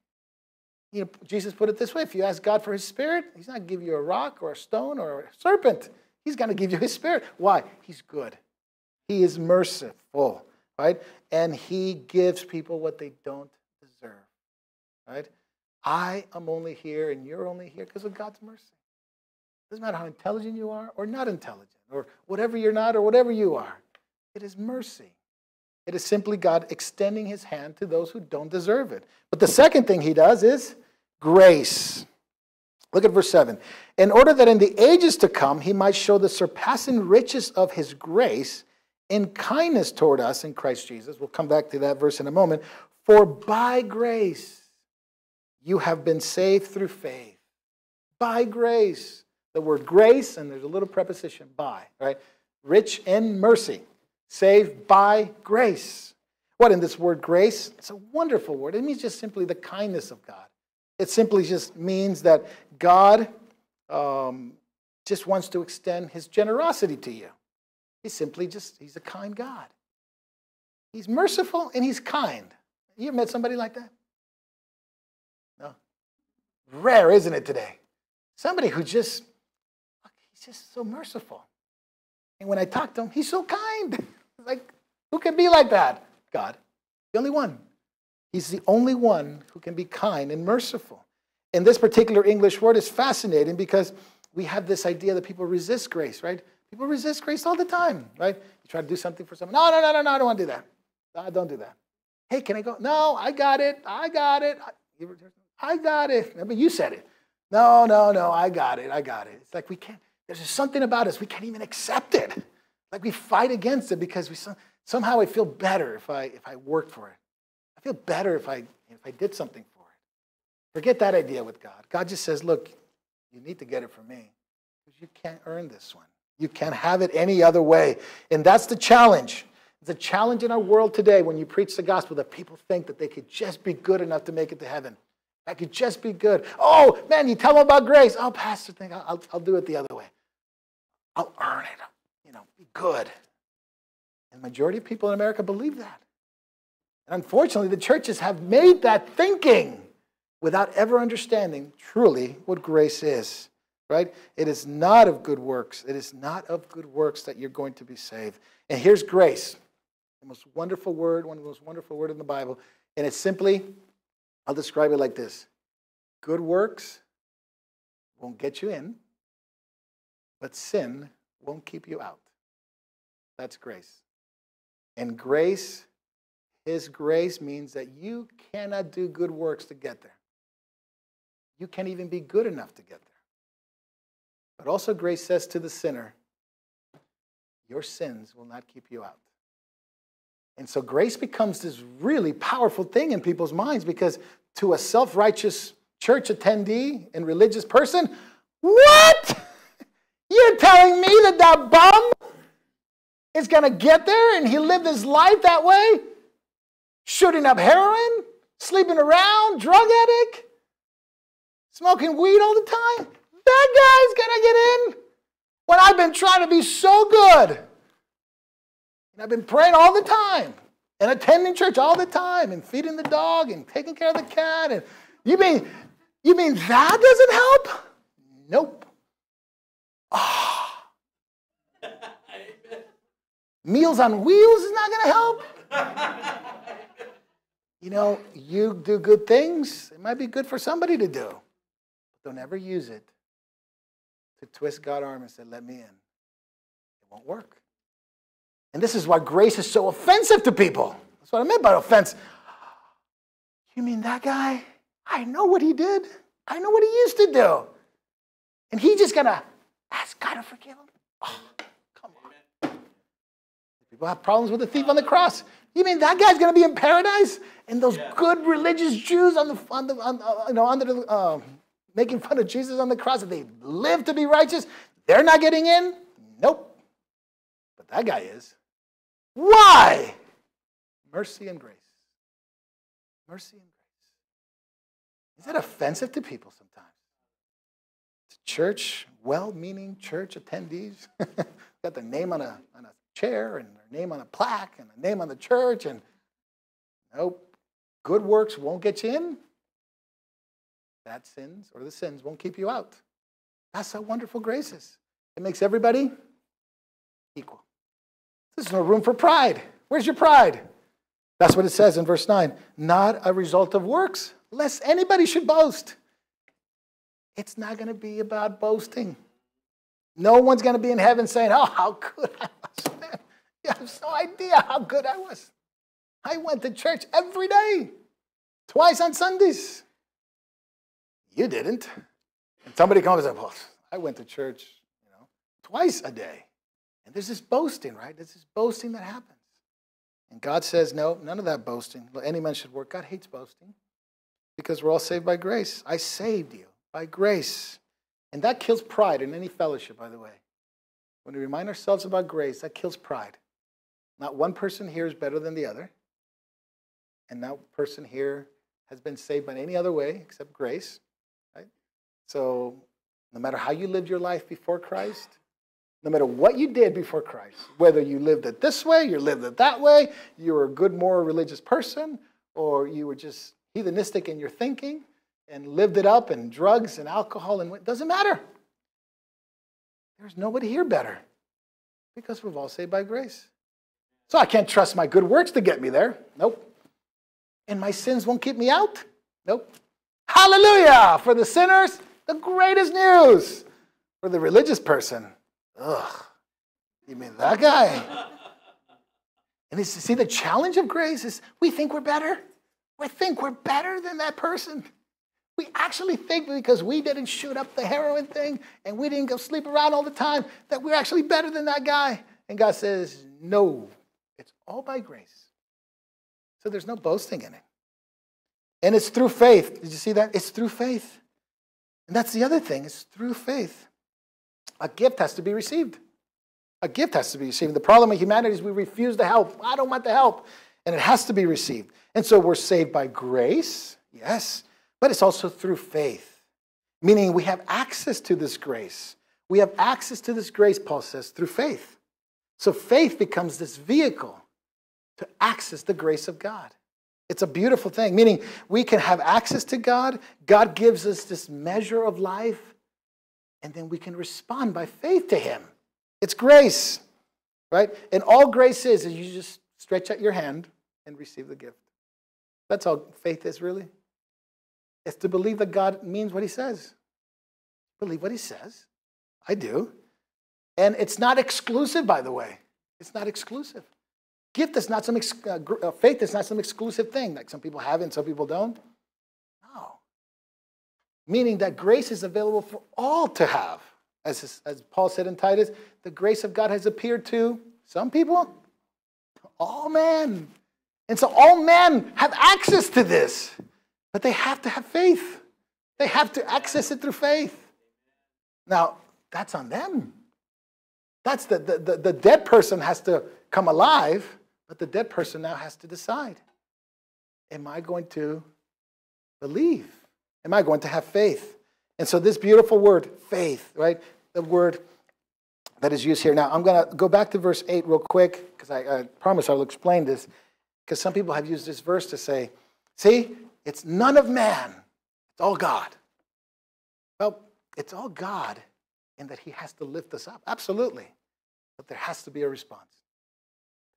You know, Jesus put it this way. If you ask God for his spirit, he's not giving you a rock or a stone or a serpent. He's going to give you his spirit. Why? He's good. He is merciful, right? And he gives people what they don't deserve, right? I am only here and you're only here because of God's mercy. It doesn't matter how intelligent you are or not intelligent, or whatever you're not or whatever you are. It is mercy. It is simply God extending his hand to those who don't deserve it. But the second thing he does is grace. Look at verse seven. In order that in the ages to come he might show the surpassing riches of his grace in kindness toward us in Christ Jesus. We'll come back to that verse in a moment. For by grace you have been saved through faith. By grace. The word grace, and there's a little preposition, by, right? Rich in mercy. Saved by grace. What in this word grace? It's a wonderful word. It means just simply the kindness of God. It simply just means that God um, just wants to extend his generosity to you. He's simply just, he's a kind God. He's merciful and he's kind. You ever met somebody like that? No? Rare, isn't it, today? Somebody who just, he's just so merciful. And when I talk to him, he's so kind. Like, who can be like that? God, the only one. He's the only one who can be kind and merciful. And this particular English word is fascinating because we have this idea that people resist grace, right? People resist grace all the time, right? You try to do something for someone. No, no, no, no, no, I don't want to do that. No, don't do that. Hey, can I go? No, I got it. I got it. I got it. I mean, you said it. No, no, no, I got it. I got it. It's like we can't. There's just something about us. We can't even accept it. Like we fight against it because we somehow I feel better if I, if I worked for it. I feel better if I, if I did something for it. Forget that idea with God. God just says, look, you need to get it from me because you can't earn this one. You can't have it any other way. And that's the challenge. The challenge in our world today when you preach the gospel that people think that they could just be good enough to make it to heaven. I could just be good. Oh, man, you tell them about grace. Oh, pastor, think I'll, I'll do it the other way. I'll earn it. You know, be good. And the majority of people in America believe that. And unfortunately, the churches have made that thinking without ever understanding truly what grace is, right? It is not of good works. It is not of good works that you're going to be saved. And here's grace, the most wonderful word, one of the most wonderful words in the Bible. And it's simply, I'll describe it like this. Good works won't get you in, but sin won't keep you out. That's grace. And grace, His grace means that you cannot do good works to get there. You can't even be good enough to get there. But also grace says to the sinner, your sins will not keep you out. And so grace becomes this really powerful thing in people's minds because to a self-righteous church attendee and religious person, what? You're telling me that that bum is going to get there and he lived his life that way? Shooting up heroin, sleeping around, drug addict, smoking weed all the time? That guy's going to get in when I've been trying to be so good. And I've been praying all the time and attending church all the time and feeding the dog and taking care of the cat. And you mean, you mean that doesn't help? Nope. Ah. Oh. Meals on Wheels is not going to help. You know, you do good things. It might be good for somebody to do. But don't ever use it to twist God's arm and say, let me in. It won't work. And this is why grace is so offensive to people. That's what I meant by offense. You mean that guy? I know what he did. I know what he used to do. And he just gonna ask God to forgive him? Oh, come on. People have problems with the thief on the cross. You mean that guy's gonna be in paradise? And those yeah. good religious Jews on the on the on, you know under the uh, making fun of Jesus on the cross, if they live to be righteous, they're not getting in? Nope. But that guy is. Why? Mercy and grace. Mercy and grace. Is that offensive to people sometimes? To church, well-meaning church attendees, got their name on a, on a chair and their name on a plaque and their name on the church. And nope, good works won't get you in. Bad sins or the sins won't keep you out. That's how wonderful grace is. It makes everybody equal. There's no room for pride. Where's your pride? That's what it says in verse nine. Not a result of works, lest anybody should boast. It's not going to be about boasting. No one's going to be in heaven saying, oh, how good I was. Man. You have no idea how good I was. I went to church every day, twice on Sundays. You didn't. And somebody comes and says, well, I went to church you know, twice a day. And there's this boasting, right? There's this boasting that happens. And God says, no, none of that boasting. Any man should work. God hates boasting because we're all saved by grace. I saved you by grace. And that kills pride in any fellowship, by the way. When we remind ourselves about grace, that kills pride. Not one person here is better than the other. And that person here has been saved by any other way except grace, right? So no matter how you lived your life before Christ, no matter what you did before Christ, whether you lived it this way, you lived it that way, you were a good moral religious person, or you were just heathenistic in your thinking and lived it up and drugs and alcohol, and it doesn't matter. There's nobody here better because we've all saved by grace. So I can't trust my good works to get me there. Nope. And my sins won't keep me out. Nope. Hallelujah! For the sinners, the greatest news. For the religious person, ugh, you mean that guy? And it's, see, the challenge of grace is we think we're better. We think we're better than that person. We actually think because we didn't shoot up the heroin thing and we didn't go sleep around all the time that we're actually better than that guy. And God says, no, it's all by grace. So there's no boasting in it. And it's through faith. Did you see that? It's through faith. And that's the other thing. It's through faith. A gift has to be received. A gift has to be received. The problem of humanity is we refuse to help. I don't want the help. And it has to be received. And so we're saved by grace, yes, but it's also through faith, meaning we have access to this grace. We have access to this grace, Paul says, through faith. So faith becomes this vehicle to access the grace of God. It's a beautiful thing, meaning we can have access to God. God gives us this measure of life, and then we can respond by faith to him. It's grace, right? And all grace is is you just stretch out your hand and receive the gift. That's all faith is, really. It's to believe that God means what he says. Believe what he says. I do. And it's not exclusive, by the way. It's not exclusive. Gift is not some ex uh, faith is not some exclusive thing like some people have it and some people don't. No. Meaning that grace is available for all to have. As, as Paul said in Titus, the grace of God has appeared to some people, all men. And so all men have access to this, but they have to have faith. They have to access it through faith. Now, that's on them. That's the, the, the, the dead person has to come alive, but the dead person now has to decide. Am I going to believe? Am I going to have faith? And so this beautiful word, faith, right? The word that is used here. Now, I'm going to go back to verse eight real quick, because I, I promise I'll explain this, because some people have used this verse to say, see, it's none of man, it's all God. Well, it's all God in that he has to lift us up, absolutely. But there has to be a response.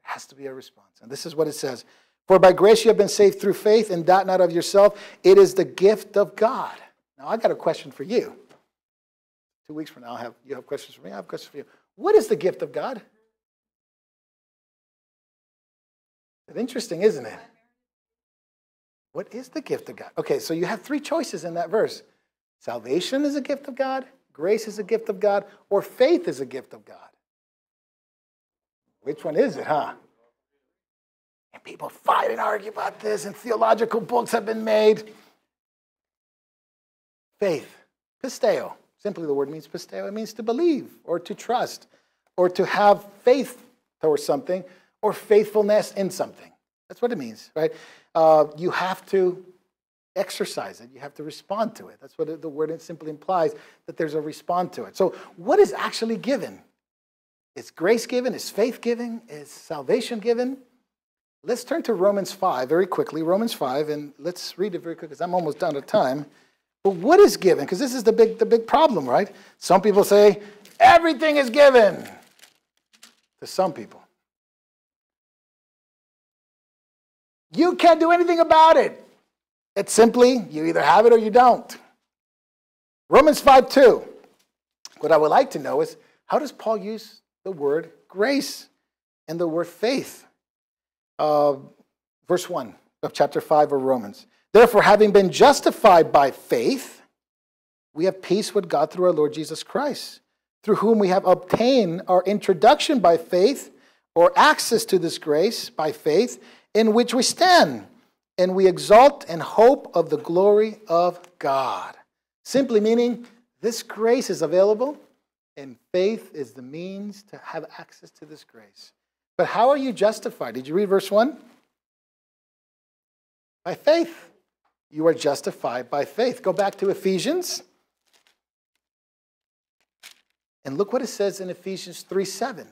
There has to be a response. And this is what it says. For by grace you have been saved through faith, and that not of yourself. It is the gift of God. Now, I got a question for you. Two weeks from now, I'll have, you have questions for me, I have questions for you. What is the gift of God? It's interesting, isn't it? What is the gift of God? Okay, so you have three choices in that verse. Salvation is a gift of God, grace is a gift of God, or faith is a gift of God. Which one is it, huh? And people fight and argue about this, and theological books have been made. Faith, pisteo. Simply the word means pisteo. It means to believe or to trust or to have faith towards something or faithfulness in something. That's what it means, right? Uh, you have to exercise it. You have to respond to it. That's what the word simply implies, that there's a response to it. So what is actually given? Is grace given? Is faith given? Is salvation given? Let's turn to Romans five very quickly. Romans five, and let's read it very quickly because I'm almost down to time. But what is given? Because this is the big, the big problem, right? Some people say, everything is given to some people. You can't do anything about it. It's simply, you either have it or you don't. Romans five two. What I would like to know is, how does Paul use the word grace and the word faith? Uh, verse one of chapter five of Romans. Therefore, having been justified by faith, we have peace with God through our Lord Jesus Christ, through whom we have obtained our introduction by faith, or access to this grace by faith, in which we stand, and we exalt and hope of the glory of God. Simply meaning, this grace is available, and faith is the means to have access to this grace. But how are you justified? Did you read verse one? By faith. You are justified by faith. Go back to Ephesians. And look what it says in Ephesians three seven.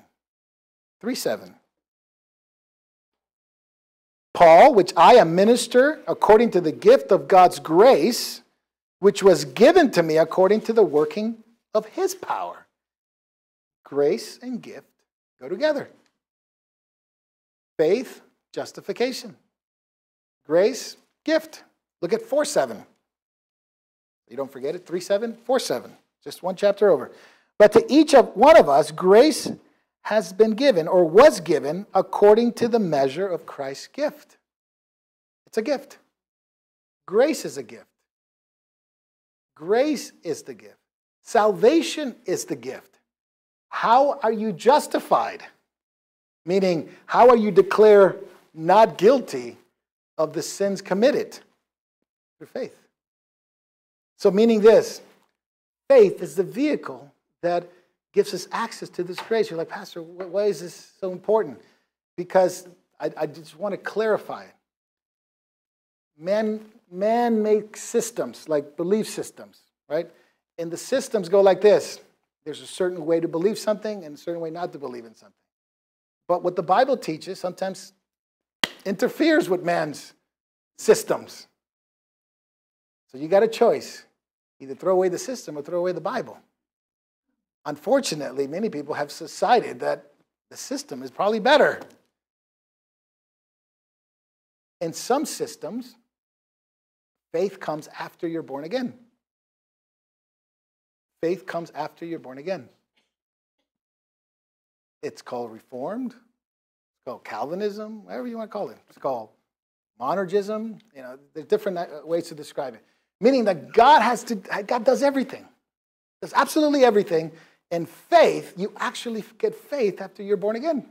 three seven. Paul, which I am minister according to the gift of God's grace, which was given to me according to the working of his power. Grace and gift go together. Faith, justification. Grace, gift. Look at four seven. You don't forget it. three seven, four seven. Just one chapter over. But to each of one of us, grace has been given or was given according to the measure of Christ's gift. It's a gift. Grace is a gift. Grace is the gift. Salvation is the gift. How are you justified? Meaning, how are you declared not guilty of the sins committed? Through faith. So meaning this, faith is the vehicle that gives us access to this grace. You're like, Pastor, why is this so important? Because I, I just want to clarify it. Man, man makes systems, like belief systems, right? And the systems go like this. There's a certain way to believe something and a certain way not to believe in something. But what the Bible teaches sometimes interferes with man's systems. So you got a choice. Either throw away the system or throw away the Bible. Unfortunately, many people have decided that the system is probably better. In some systems, faith comes after you're born again. Faith comes after you're born again. It's called Reformed. It's called Calvinism, whatever you want to call it. It's called monergism. You know, there's different ways to describe it. Meaning that God has to, God does everything. Does absolutely everything. And faith, you actually get faith after you're born again.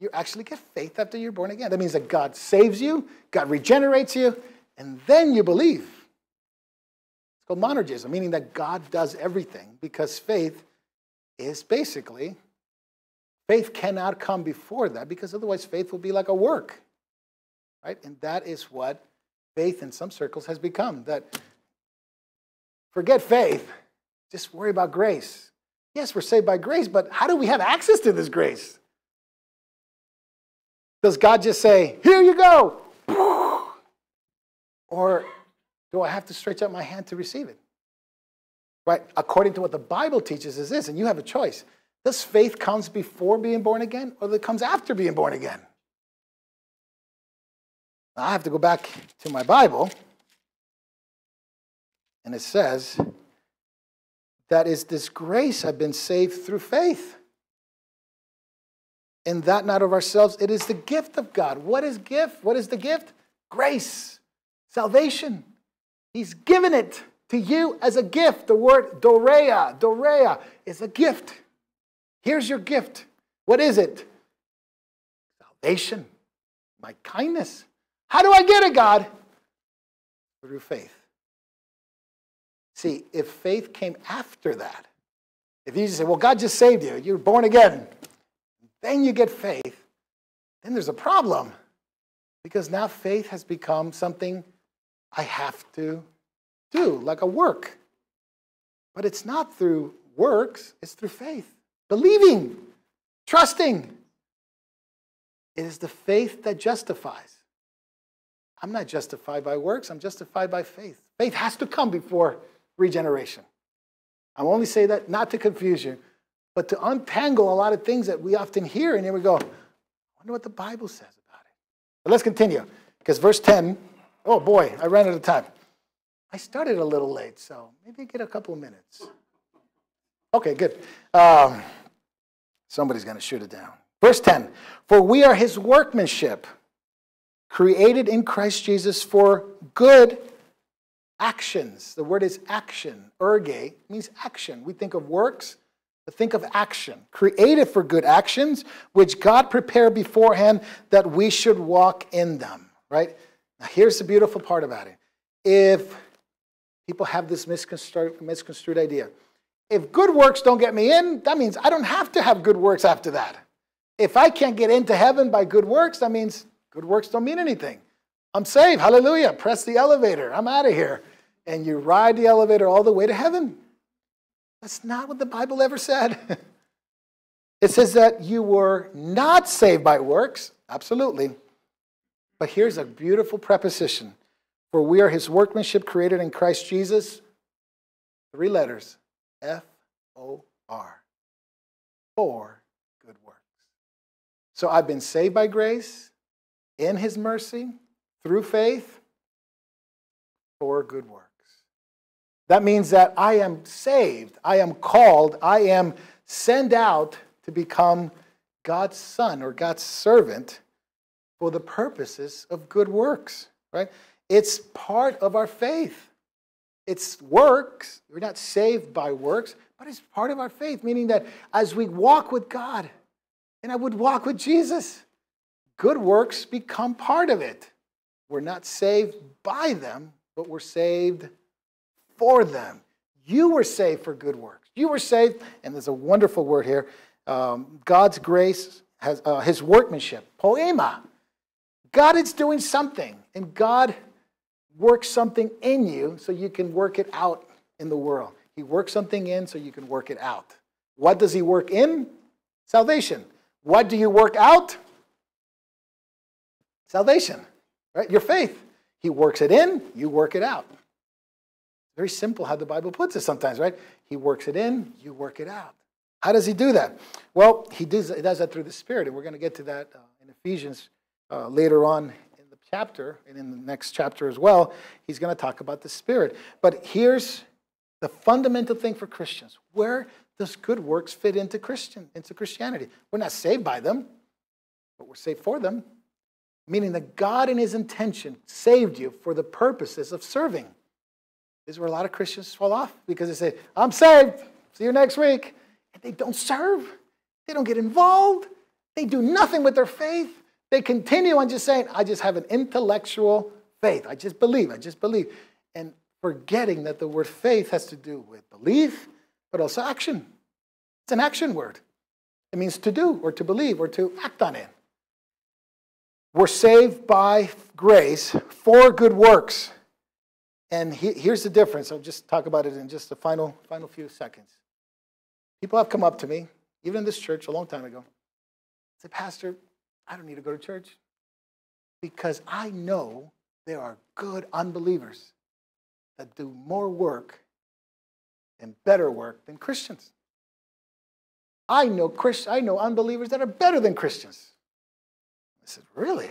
You actually get faith after you're born again. That means that God saves you, God regenerates you, and then you believe. It's called monergism, meaning that God does everything, because faith is basically, faith cannot come before that, because otherwise faith will be like a work. Right? And that is what faith in some circles has become. That forget faith, just worry about grace. Yes, we're saved by grace, but how do we have access to this grace? Does God just say, here you go? Or do I have to stretch out my hand to receive it? Right? According to what the Bible teaches is this, and you have a choice. Does faith comes before being born again, or does it comes after being born again? Now, I have to go back to my Bible, and it says, that is this grace, I've been saved through faith. And that not of ourselves, it is the gift of God. What is gift? What is the gift? Grace, salvation. He's given it to you as a gift. The word dorea, dorea is a gift. Here's your gift. What is it? Salvation, my kindness. How do I get it, God? Through faith. See, if faith came after that, if you just say, well, God just saved you, you're born again, then you get faith, then there's a problem. Because now faith has become something I have to do, like a work. But it's not through works, it's through faith. Believing, trusting. It is the faith that justifies. I'm not justified by works, I'm justified by faith. Faith has to come before regeneration. I only say that not to confuse you, but to untangle a lot of things that we often hear, and then we go, I wonder what the Bible says about it. But let's continue, because verse ten, oh boy, I ran out of time. I started a little late, so maybe I get a couple of minutes. Okay, good. Um, somebody's going to shoot it down. Verse ten, for we are his workmanship, created in Christ Jesus for good actions. The word is action. Erge means action. We think of works. But think of action, created for good actions, which God prepared beforehand that we should walk in them, right? Now, here's the beautiful part about it. If people have this misconstrued, misconstrued idea, if good works don't get me in, that means I don't have to have good works after that. If I can't get into heaven by good works, that means good works don't mean anything. I'm saved, hallelujah, press the elevator, I'm out of here. And you ride the elevator all the way to heaven. That's not what the Bible ever said. It says that you were not saved by works. Absolutely. But here's a beautiful preposition. For we are his workmanship created in Christ Jesus. Three letters. F O R. For good works. So I've been saved by grace, in his mercy, through faith, for good works. That means that I am saved, I am called, I am sent out to become God's son or God's servant for the purposes of good works, right? It's part of our faith. It's works. We're not saved by works, but it's part of our faith, meaning that as we walk with God, and I would walk with Jesus, good works become part of it. We're not saved by them, but we're saved for them. You were saved for good works. You were saved, and there's a wonderful word here, um, God's grace, has uh, his workmanship, poema. God is doing something, and God works something in you so you can work it out in the world. He works something in so you can work it out. What does he work in? Salvation. What do you work out? Salvation, right? Your faith. He works it in, you work it out. Very simple how the Bible puts it sometimes, right? He works it in, you work it out. How does he do that? Well, he does, he does that through the Spirit, and we're going to get to that uh, in Ephesians uh, later on in the chapter, and in the next chapter as well. He's going to talk about the Spirit. But here's the fundamental thing for Christians. Where does good works fit into Christian, into Christianity? We're not saved by them, but we're saved for them, meaning that God in his intention saved you for the purposes of serving. This is where a lot of Christians fall off because they say, I'm saved, see you next week. And they don't serve. They don't get involved. They do nothing with their faith. They continue on just saying, I just have an intellectual faith. I just believe, I just believe. And forgetting that the word faith has to do with belief, but also action. It's an action word. It means to do or to believe or to act on it. We're saved by grace for good works. And he, here's the difference. I'll just talk about it in just the final, final few seconds. People have come up to me, even in this church a long time ago, said, Pastor, I don't need to go to church because I know there are good unbelievers that do more work and better work than Christians. I know, Christ, I know unbelievers that are better than Christians. I said, really?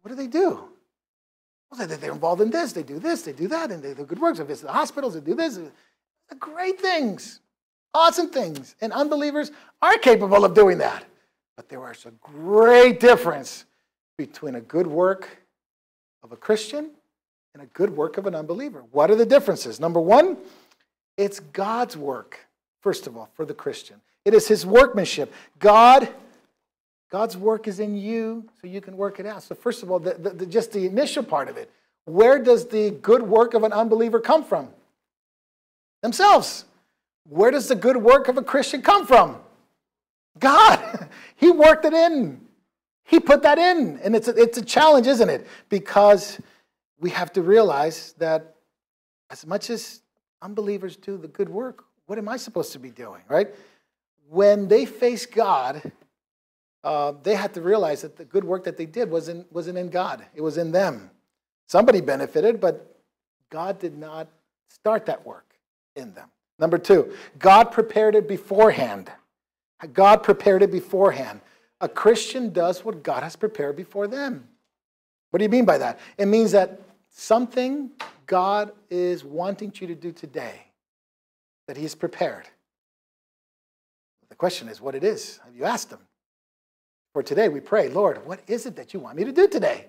What do they do? Well, they're involved in this, they do this, they do that, and they do good works. They visit the hospitals, they do this. Great things, awesome things. And unbelievers are capable of doing that. But there is a great difference between a good work of a Christian and a good work of an unbeliever. What are the differences? Number one, it's God's work, first of all, for the Christian. It is his workmanship. God God's work is in you, so you can work it out. So first of all, the, the, the, just the initial part of it. Where does the good work of an unbeliever come from? Themselves. Where does the good work of a Christian come from? God. He worked it in. He put that in. And it's a, it's a challenge, isn't it? Because we have to realize that as much as unbelievers do the good work, what am I supposed to be doing, right? When they face God, Uh, they had to realize that the good work that they did wasn't, wasn't in God. It was in them. Somebody benefited, but God did not start that work in them. Number two, God prepared it beforehand. God prepared it beforehand. A Christian does what God has prepared before them. What do you mean by that? It means that something God is wanting you to do today, that he's prepared. The question is what it is. Have you asked him? For today, we pray, Lord, what is it that you want me to do today?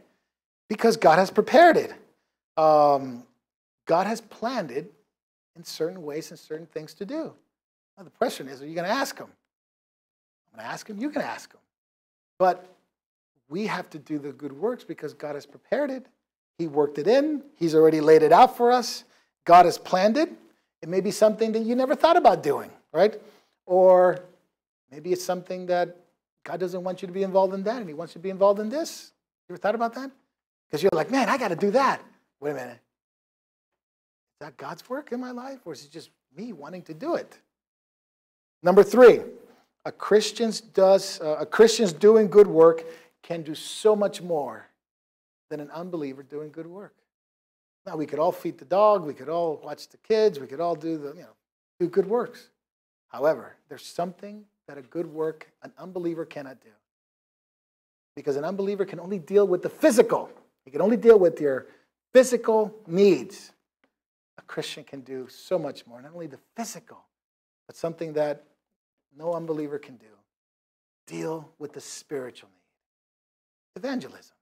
Because God has prepared it. Um, God has planned it in certain ways and certain things to do. Now, the question is, are you going to ask him? I'm going to ask him, you can ask him. But we have to do the good works because God has prepared it. He worked it in. He's already laid it out for us. God has planned it. It may be something that you never thought about doing, right? Or maybe it's something that God doesn't want you to be involved in that, and he wants you to be involved in this. You ever thought about that? Because you're like, man, I got to do that. Wait a minute. Is that God's work in my life, or is it just me wanting to do it? Number three, a Christian's, does, uh, a Christian's doing good work can do so much more than an unbeliever doing good work. Now, we could all feed the dog. We could all watch the kids. We could all do, the, you know, do good works. However, there's something that a good work an unbeliever cannot do. Because an unbeliever can only deal with the physical. He can only deal with your physical needs. A Christian can do so much more, not only the physical, but something that no unbeliever can do. Deal with the spiritual need. Evangelism,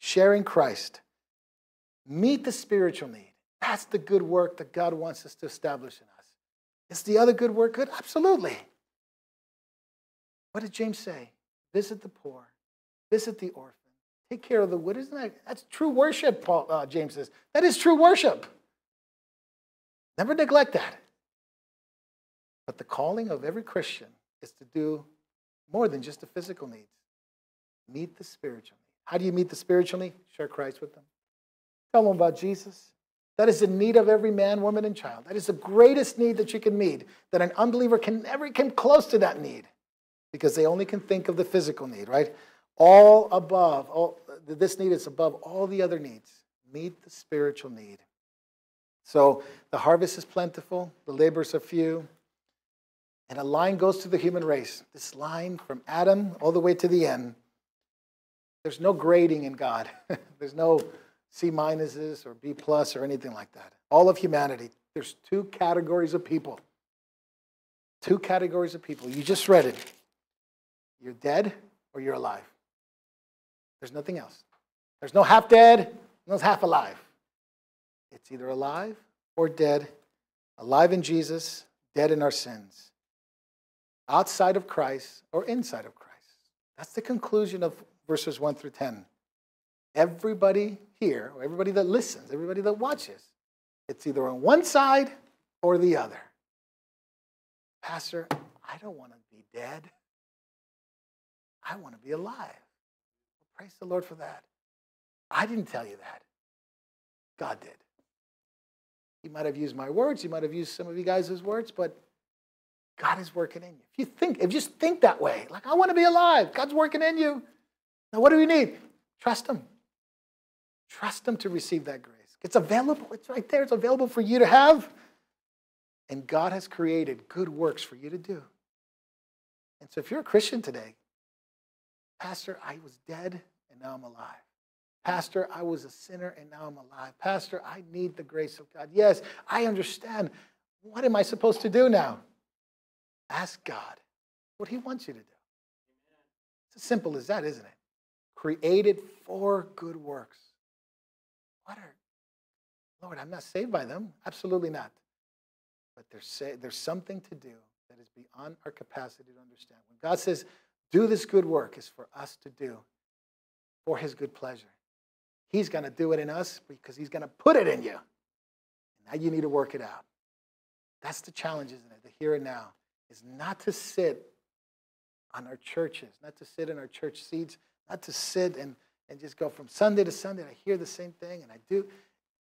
sharing Christ, meet the spiritual need. That's the good work that God wants us to establish in us. Is the other good work good? Absolutely. What did James say? Visit the poor, visit the orphan, Take care of the wood. Isn't that, that's true worship, Paul, uh, James says. That is true worship. Never neglect that. But the calling of every Christian is to do more than just the physical needs. Meet the spiritual need. How do you meet the spiritual need? Share Christ with them. Tell them about Jesus. That is the need of every man, woman, and child. That is the greatest need that you can meet, that an unbeliever can never come close to that need because they only can think of the physical need, right? All above, all, this need is above all the other needs. Meet the spiritual need. So the harvest is plentiful, the laborers are few, and a line goes to the human race. This line from Adam all the way to the end. There's no grading in God. There's no C minuses or B plus or anything like that. All of humanity. There's two categories of people. Two categories of people. You just read it. You're dead or you're alive. There's nothing else. There's no half dead, no half alive. It's either alive or dead. Alive in Jesus, dead in our sins. Outside of Christ or inside of Christ. That's the conclusion of verses one through ten. Everybody here, or everybody that listens, everybody that watches, it's either on one side or the other. Pastor, I don't want to be dead. I want to be alive. Praise the Lord for that. I didn't tell you that. God did. He might have used my words. He might have used some of you guys' words, but God is working in you. If you think, if you just think that way, like, I want to be alive. God's working in you. Now, what do we need? Trust him. Trust him to receive that grace. It's available. It's right there. It's available for you to have. And God has created good works for you to do. And so if you're a Christian today, Pastor, I was dead and now I'm alive. Pastor, I was a sinner and now I'm alive. Pastor, I need the grace of God. Yes, I understand. What am I supposed to do now? Ask God what he wants you to do. It's as simple as that, isn't it? Created for good works. What are, Lord, I'm not saved by them. Absolutely not. But there's, there's something to do that is beyond our capacity to understand. When God says, do this good work, is for us to do for his good pleasure. He's going to do it in us because he's going to put it in you. Now you need to work it out. That's the challenge, isn't it? The here and now is not to sit on our churches, not to sit in our church seats, not to sit and, and just go from Sunday to Sunday, and I hear the same thing, and I do,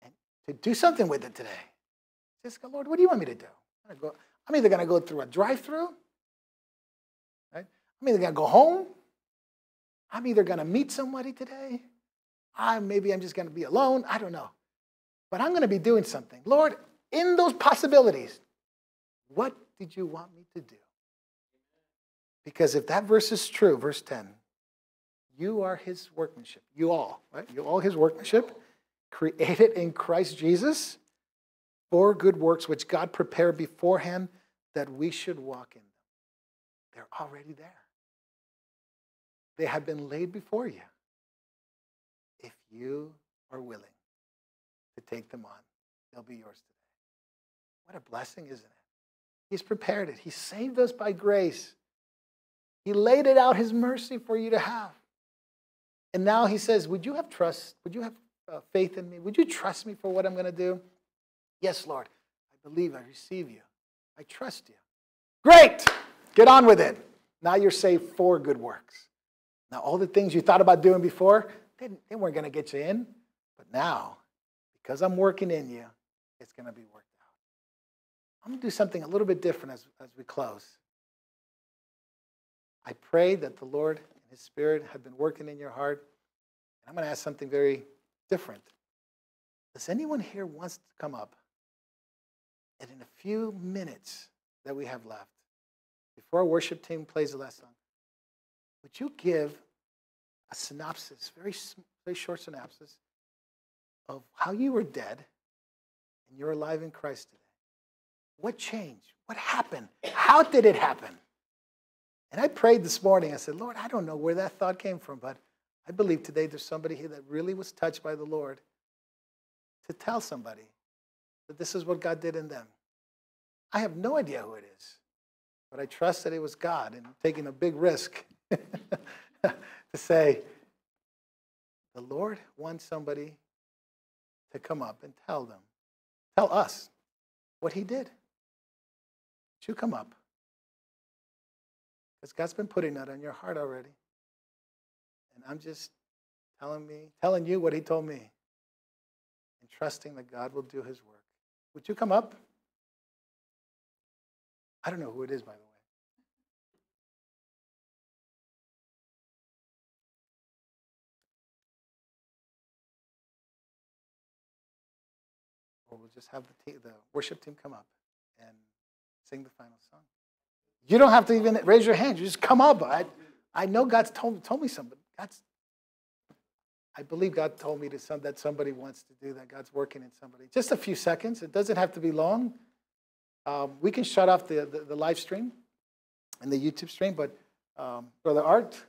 and to do something with it today. Just go, Lord, what do you want me to do? I'm, gonna go, I'm either going to go through a drive-through, right? I'm either going to go home. I'm either going to meet somebody today. I, maybe I'm just going to be alone. I don't know. But I'm going to be doing something. Lord, in those possibilities, what did you want me to do? Because if that verse is true, verse ten, you are his workmanship. You all, right? You all his workmanship, created in Christ Jesus for good works which God prepared beforehand that we should walk in them. They're already there. They have been laid before you if you are willing to take them on. They'll be yours today. What a blessing, isn't it? He's prepared it. He saved us by grace. He laid it out, his mercy for you to have. And now he says, would you have trust? Would you have uh, faith in me? Would you trust me for what I'm going to do? Yes, Lord. I believe, I receive you. I trust you. Great. Get on with it. Now you're saved for good works. Now all the things you thought about doing before, they, they weren't going to get you in. But now, because I'm working in you, it's going to be worked out. I'm going to do something a little bit different as, as we close. I pray that the Lord and his Spirit have been working in your heart. And I'm going to ask something very different. Does anyone here want to come up? And in a few minutes that we have left, before our worship team plays the last song, would you give a synopsis, very, very short synopsis, of how you were dead and you're alive in Christ today? What changed? What happened? How did it happen? And I prayed this morning. I said, Lord, I don't know where that thought came from, but I believe today there's somebody here that really was touched by the Lord to tell somebody that this is what God did in them. I have no idea who it is, but I trust that it was God, and taking a big risk to say, The Lord wants somebody to come up and tell them, tell us what he did. You come up. Because God's been putting that on your heart already. And I'm just telling me, telling you what he told me. And trusting that God will do his work. Would you come up? I don't know who it is, by the way. Or we'll just have the, the worship team come up and sing the final song. You don't have to even raise your hand. You just come up. I, I know God's told, told me something. God's, I believe God told me to some, that somebody wants to do that. God's working in somebody. Just a few seconds. It doesn't have to be long. Um, we can shut off the, the, the live stream and the YouTube stream, but um, Brother Art,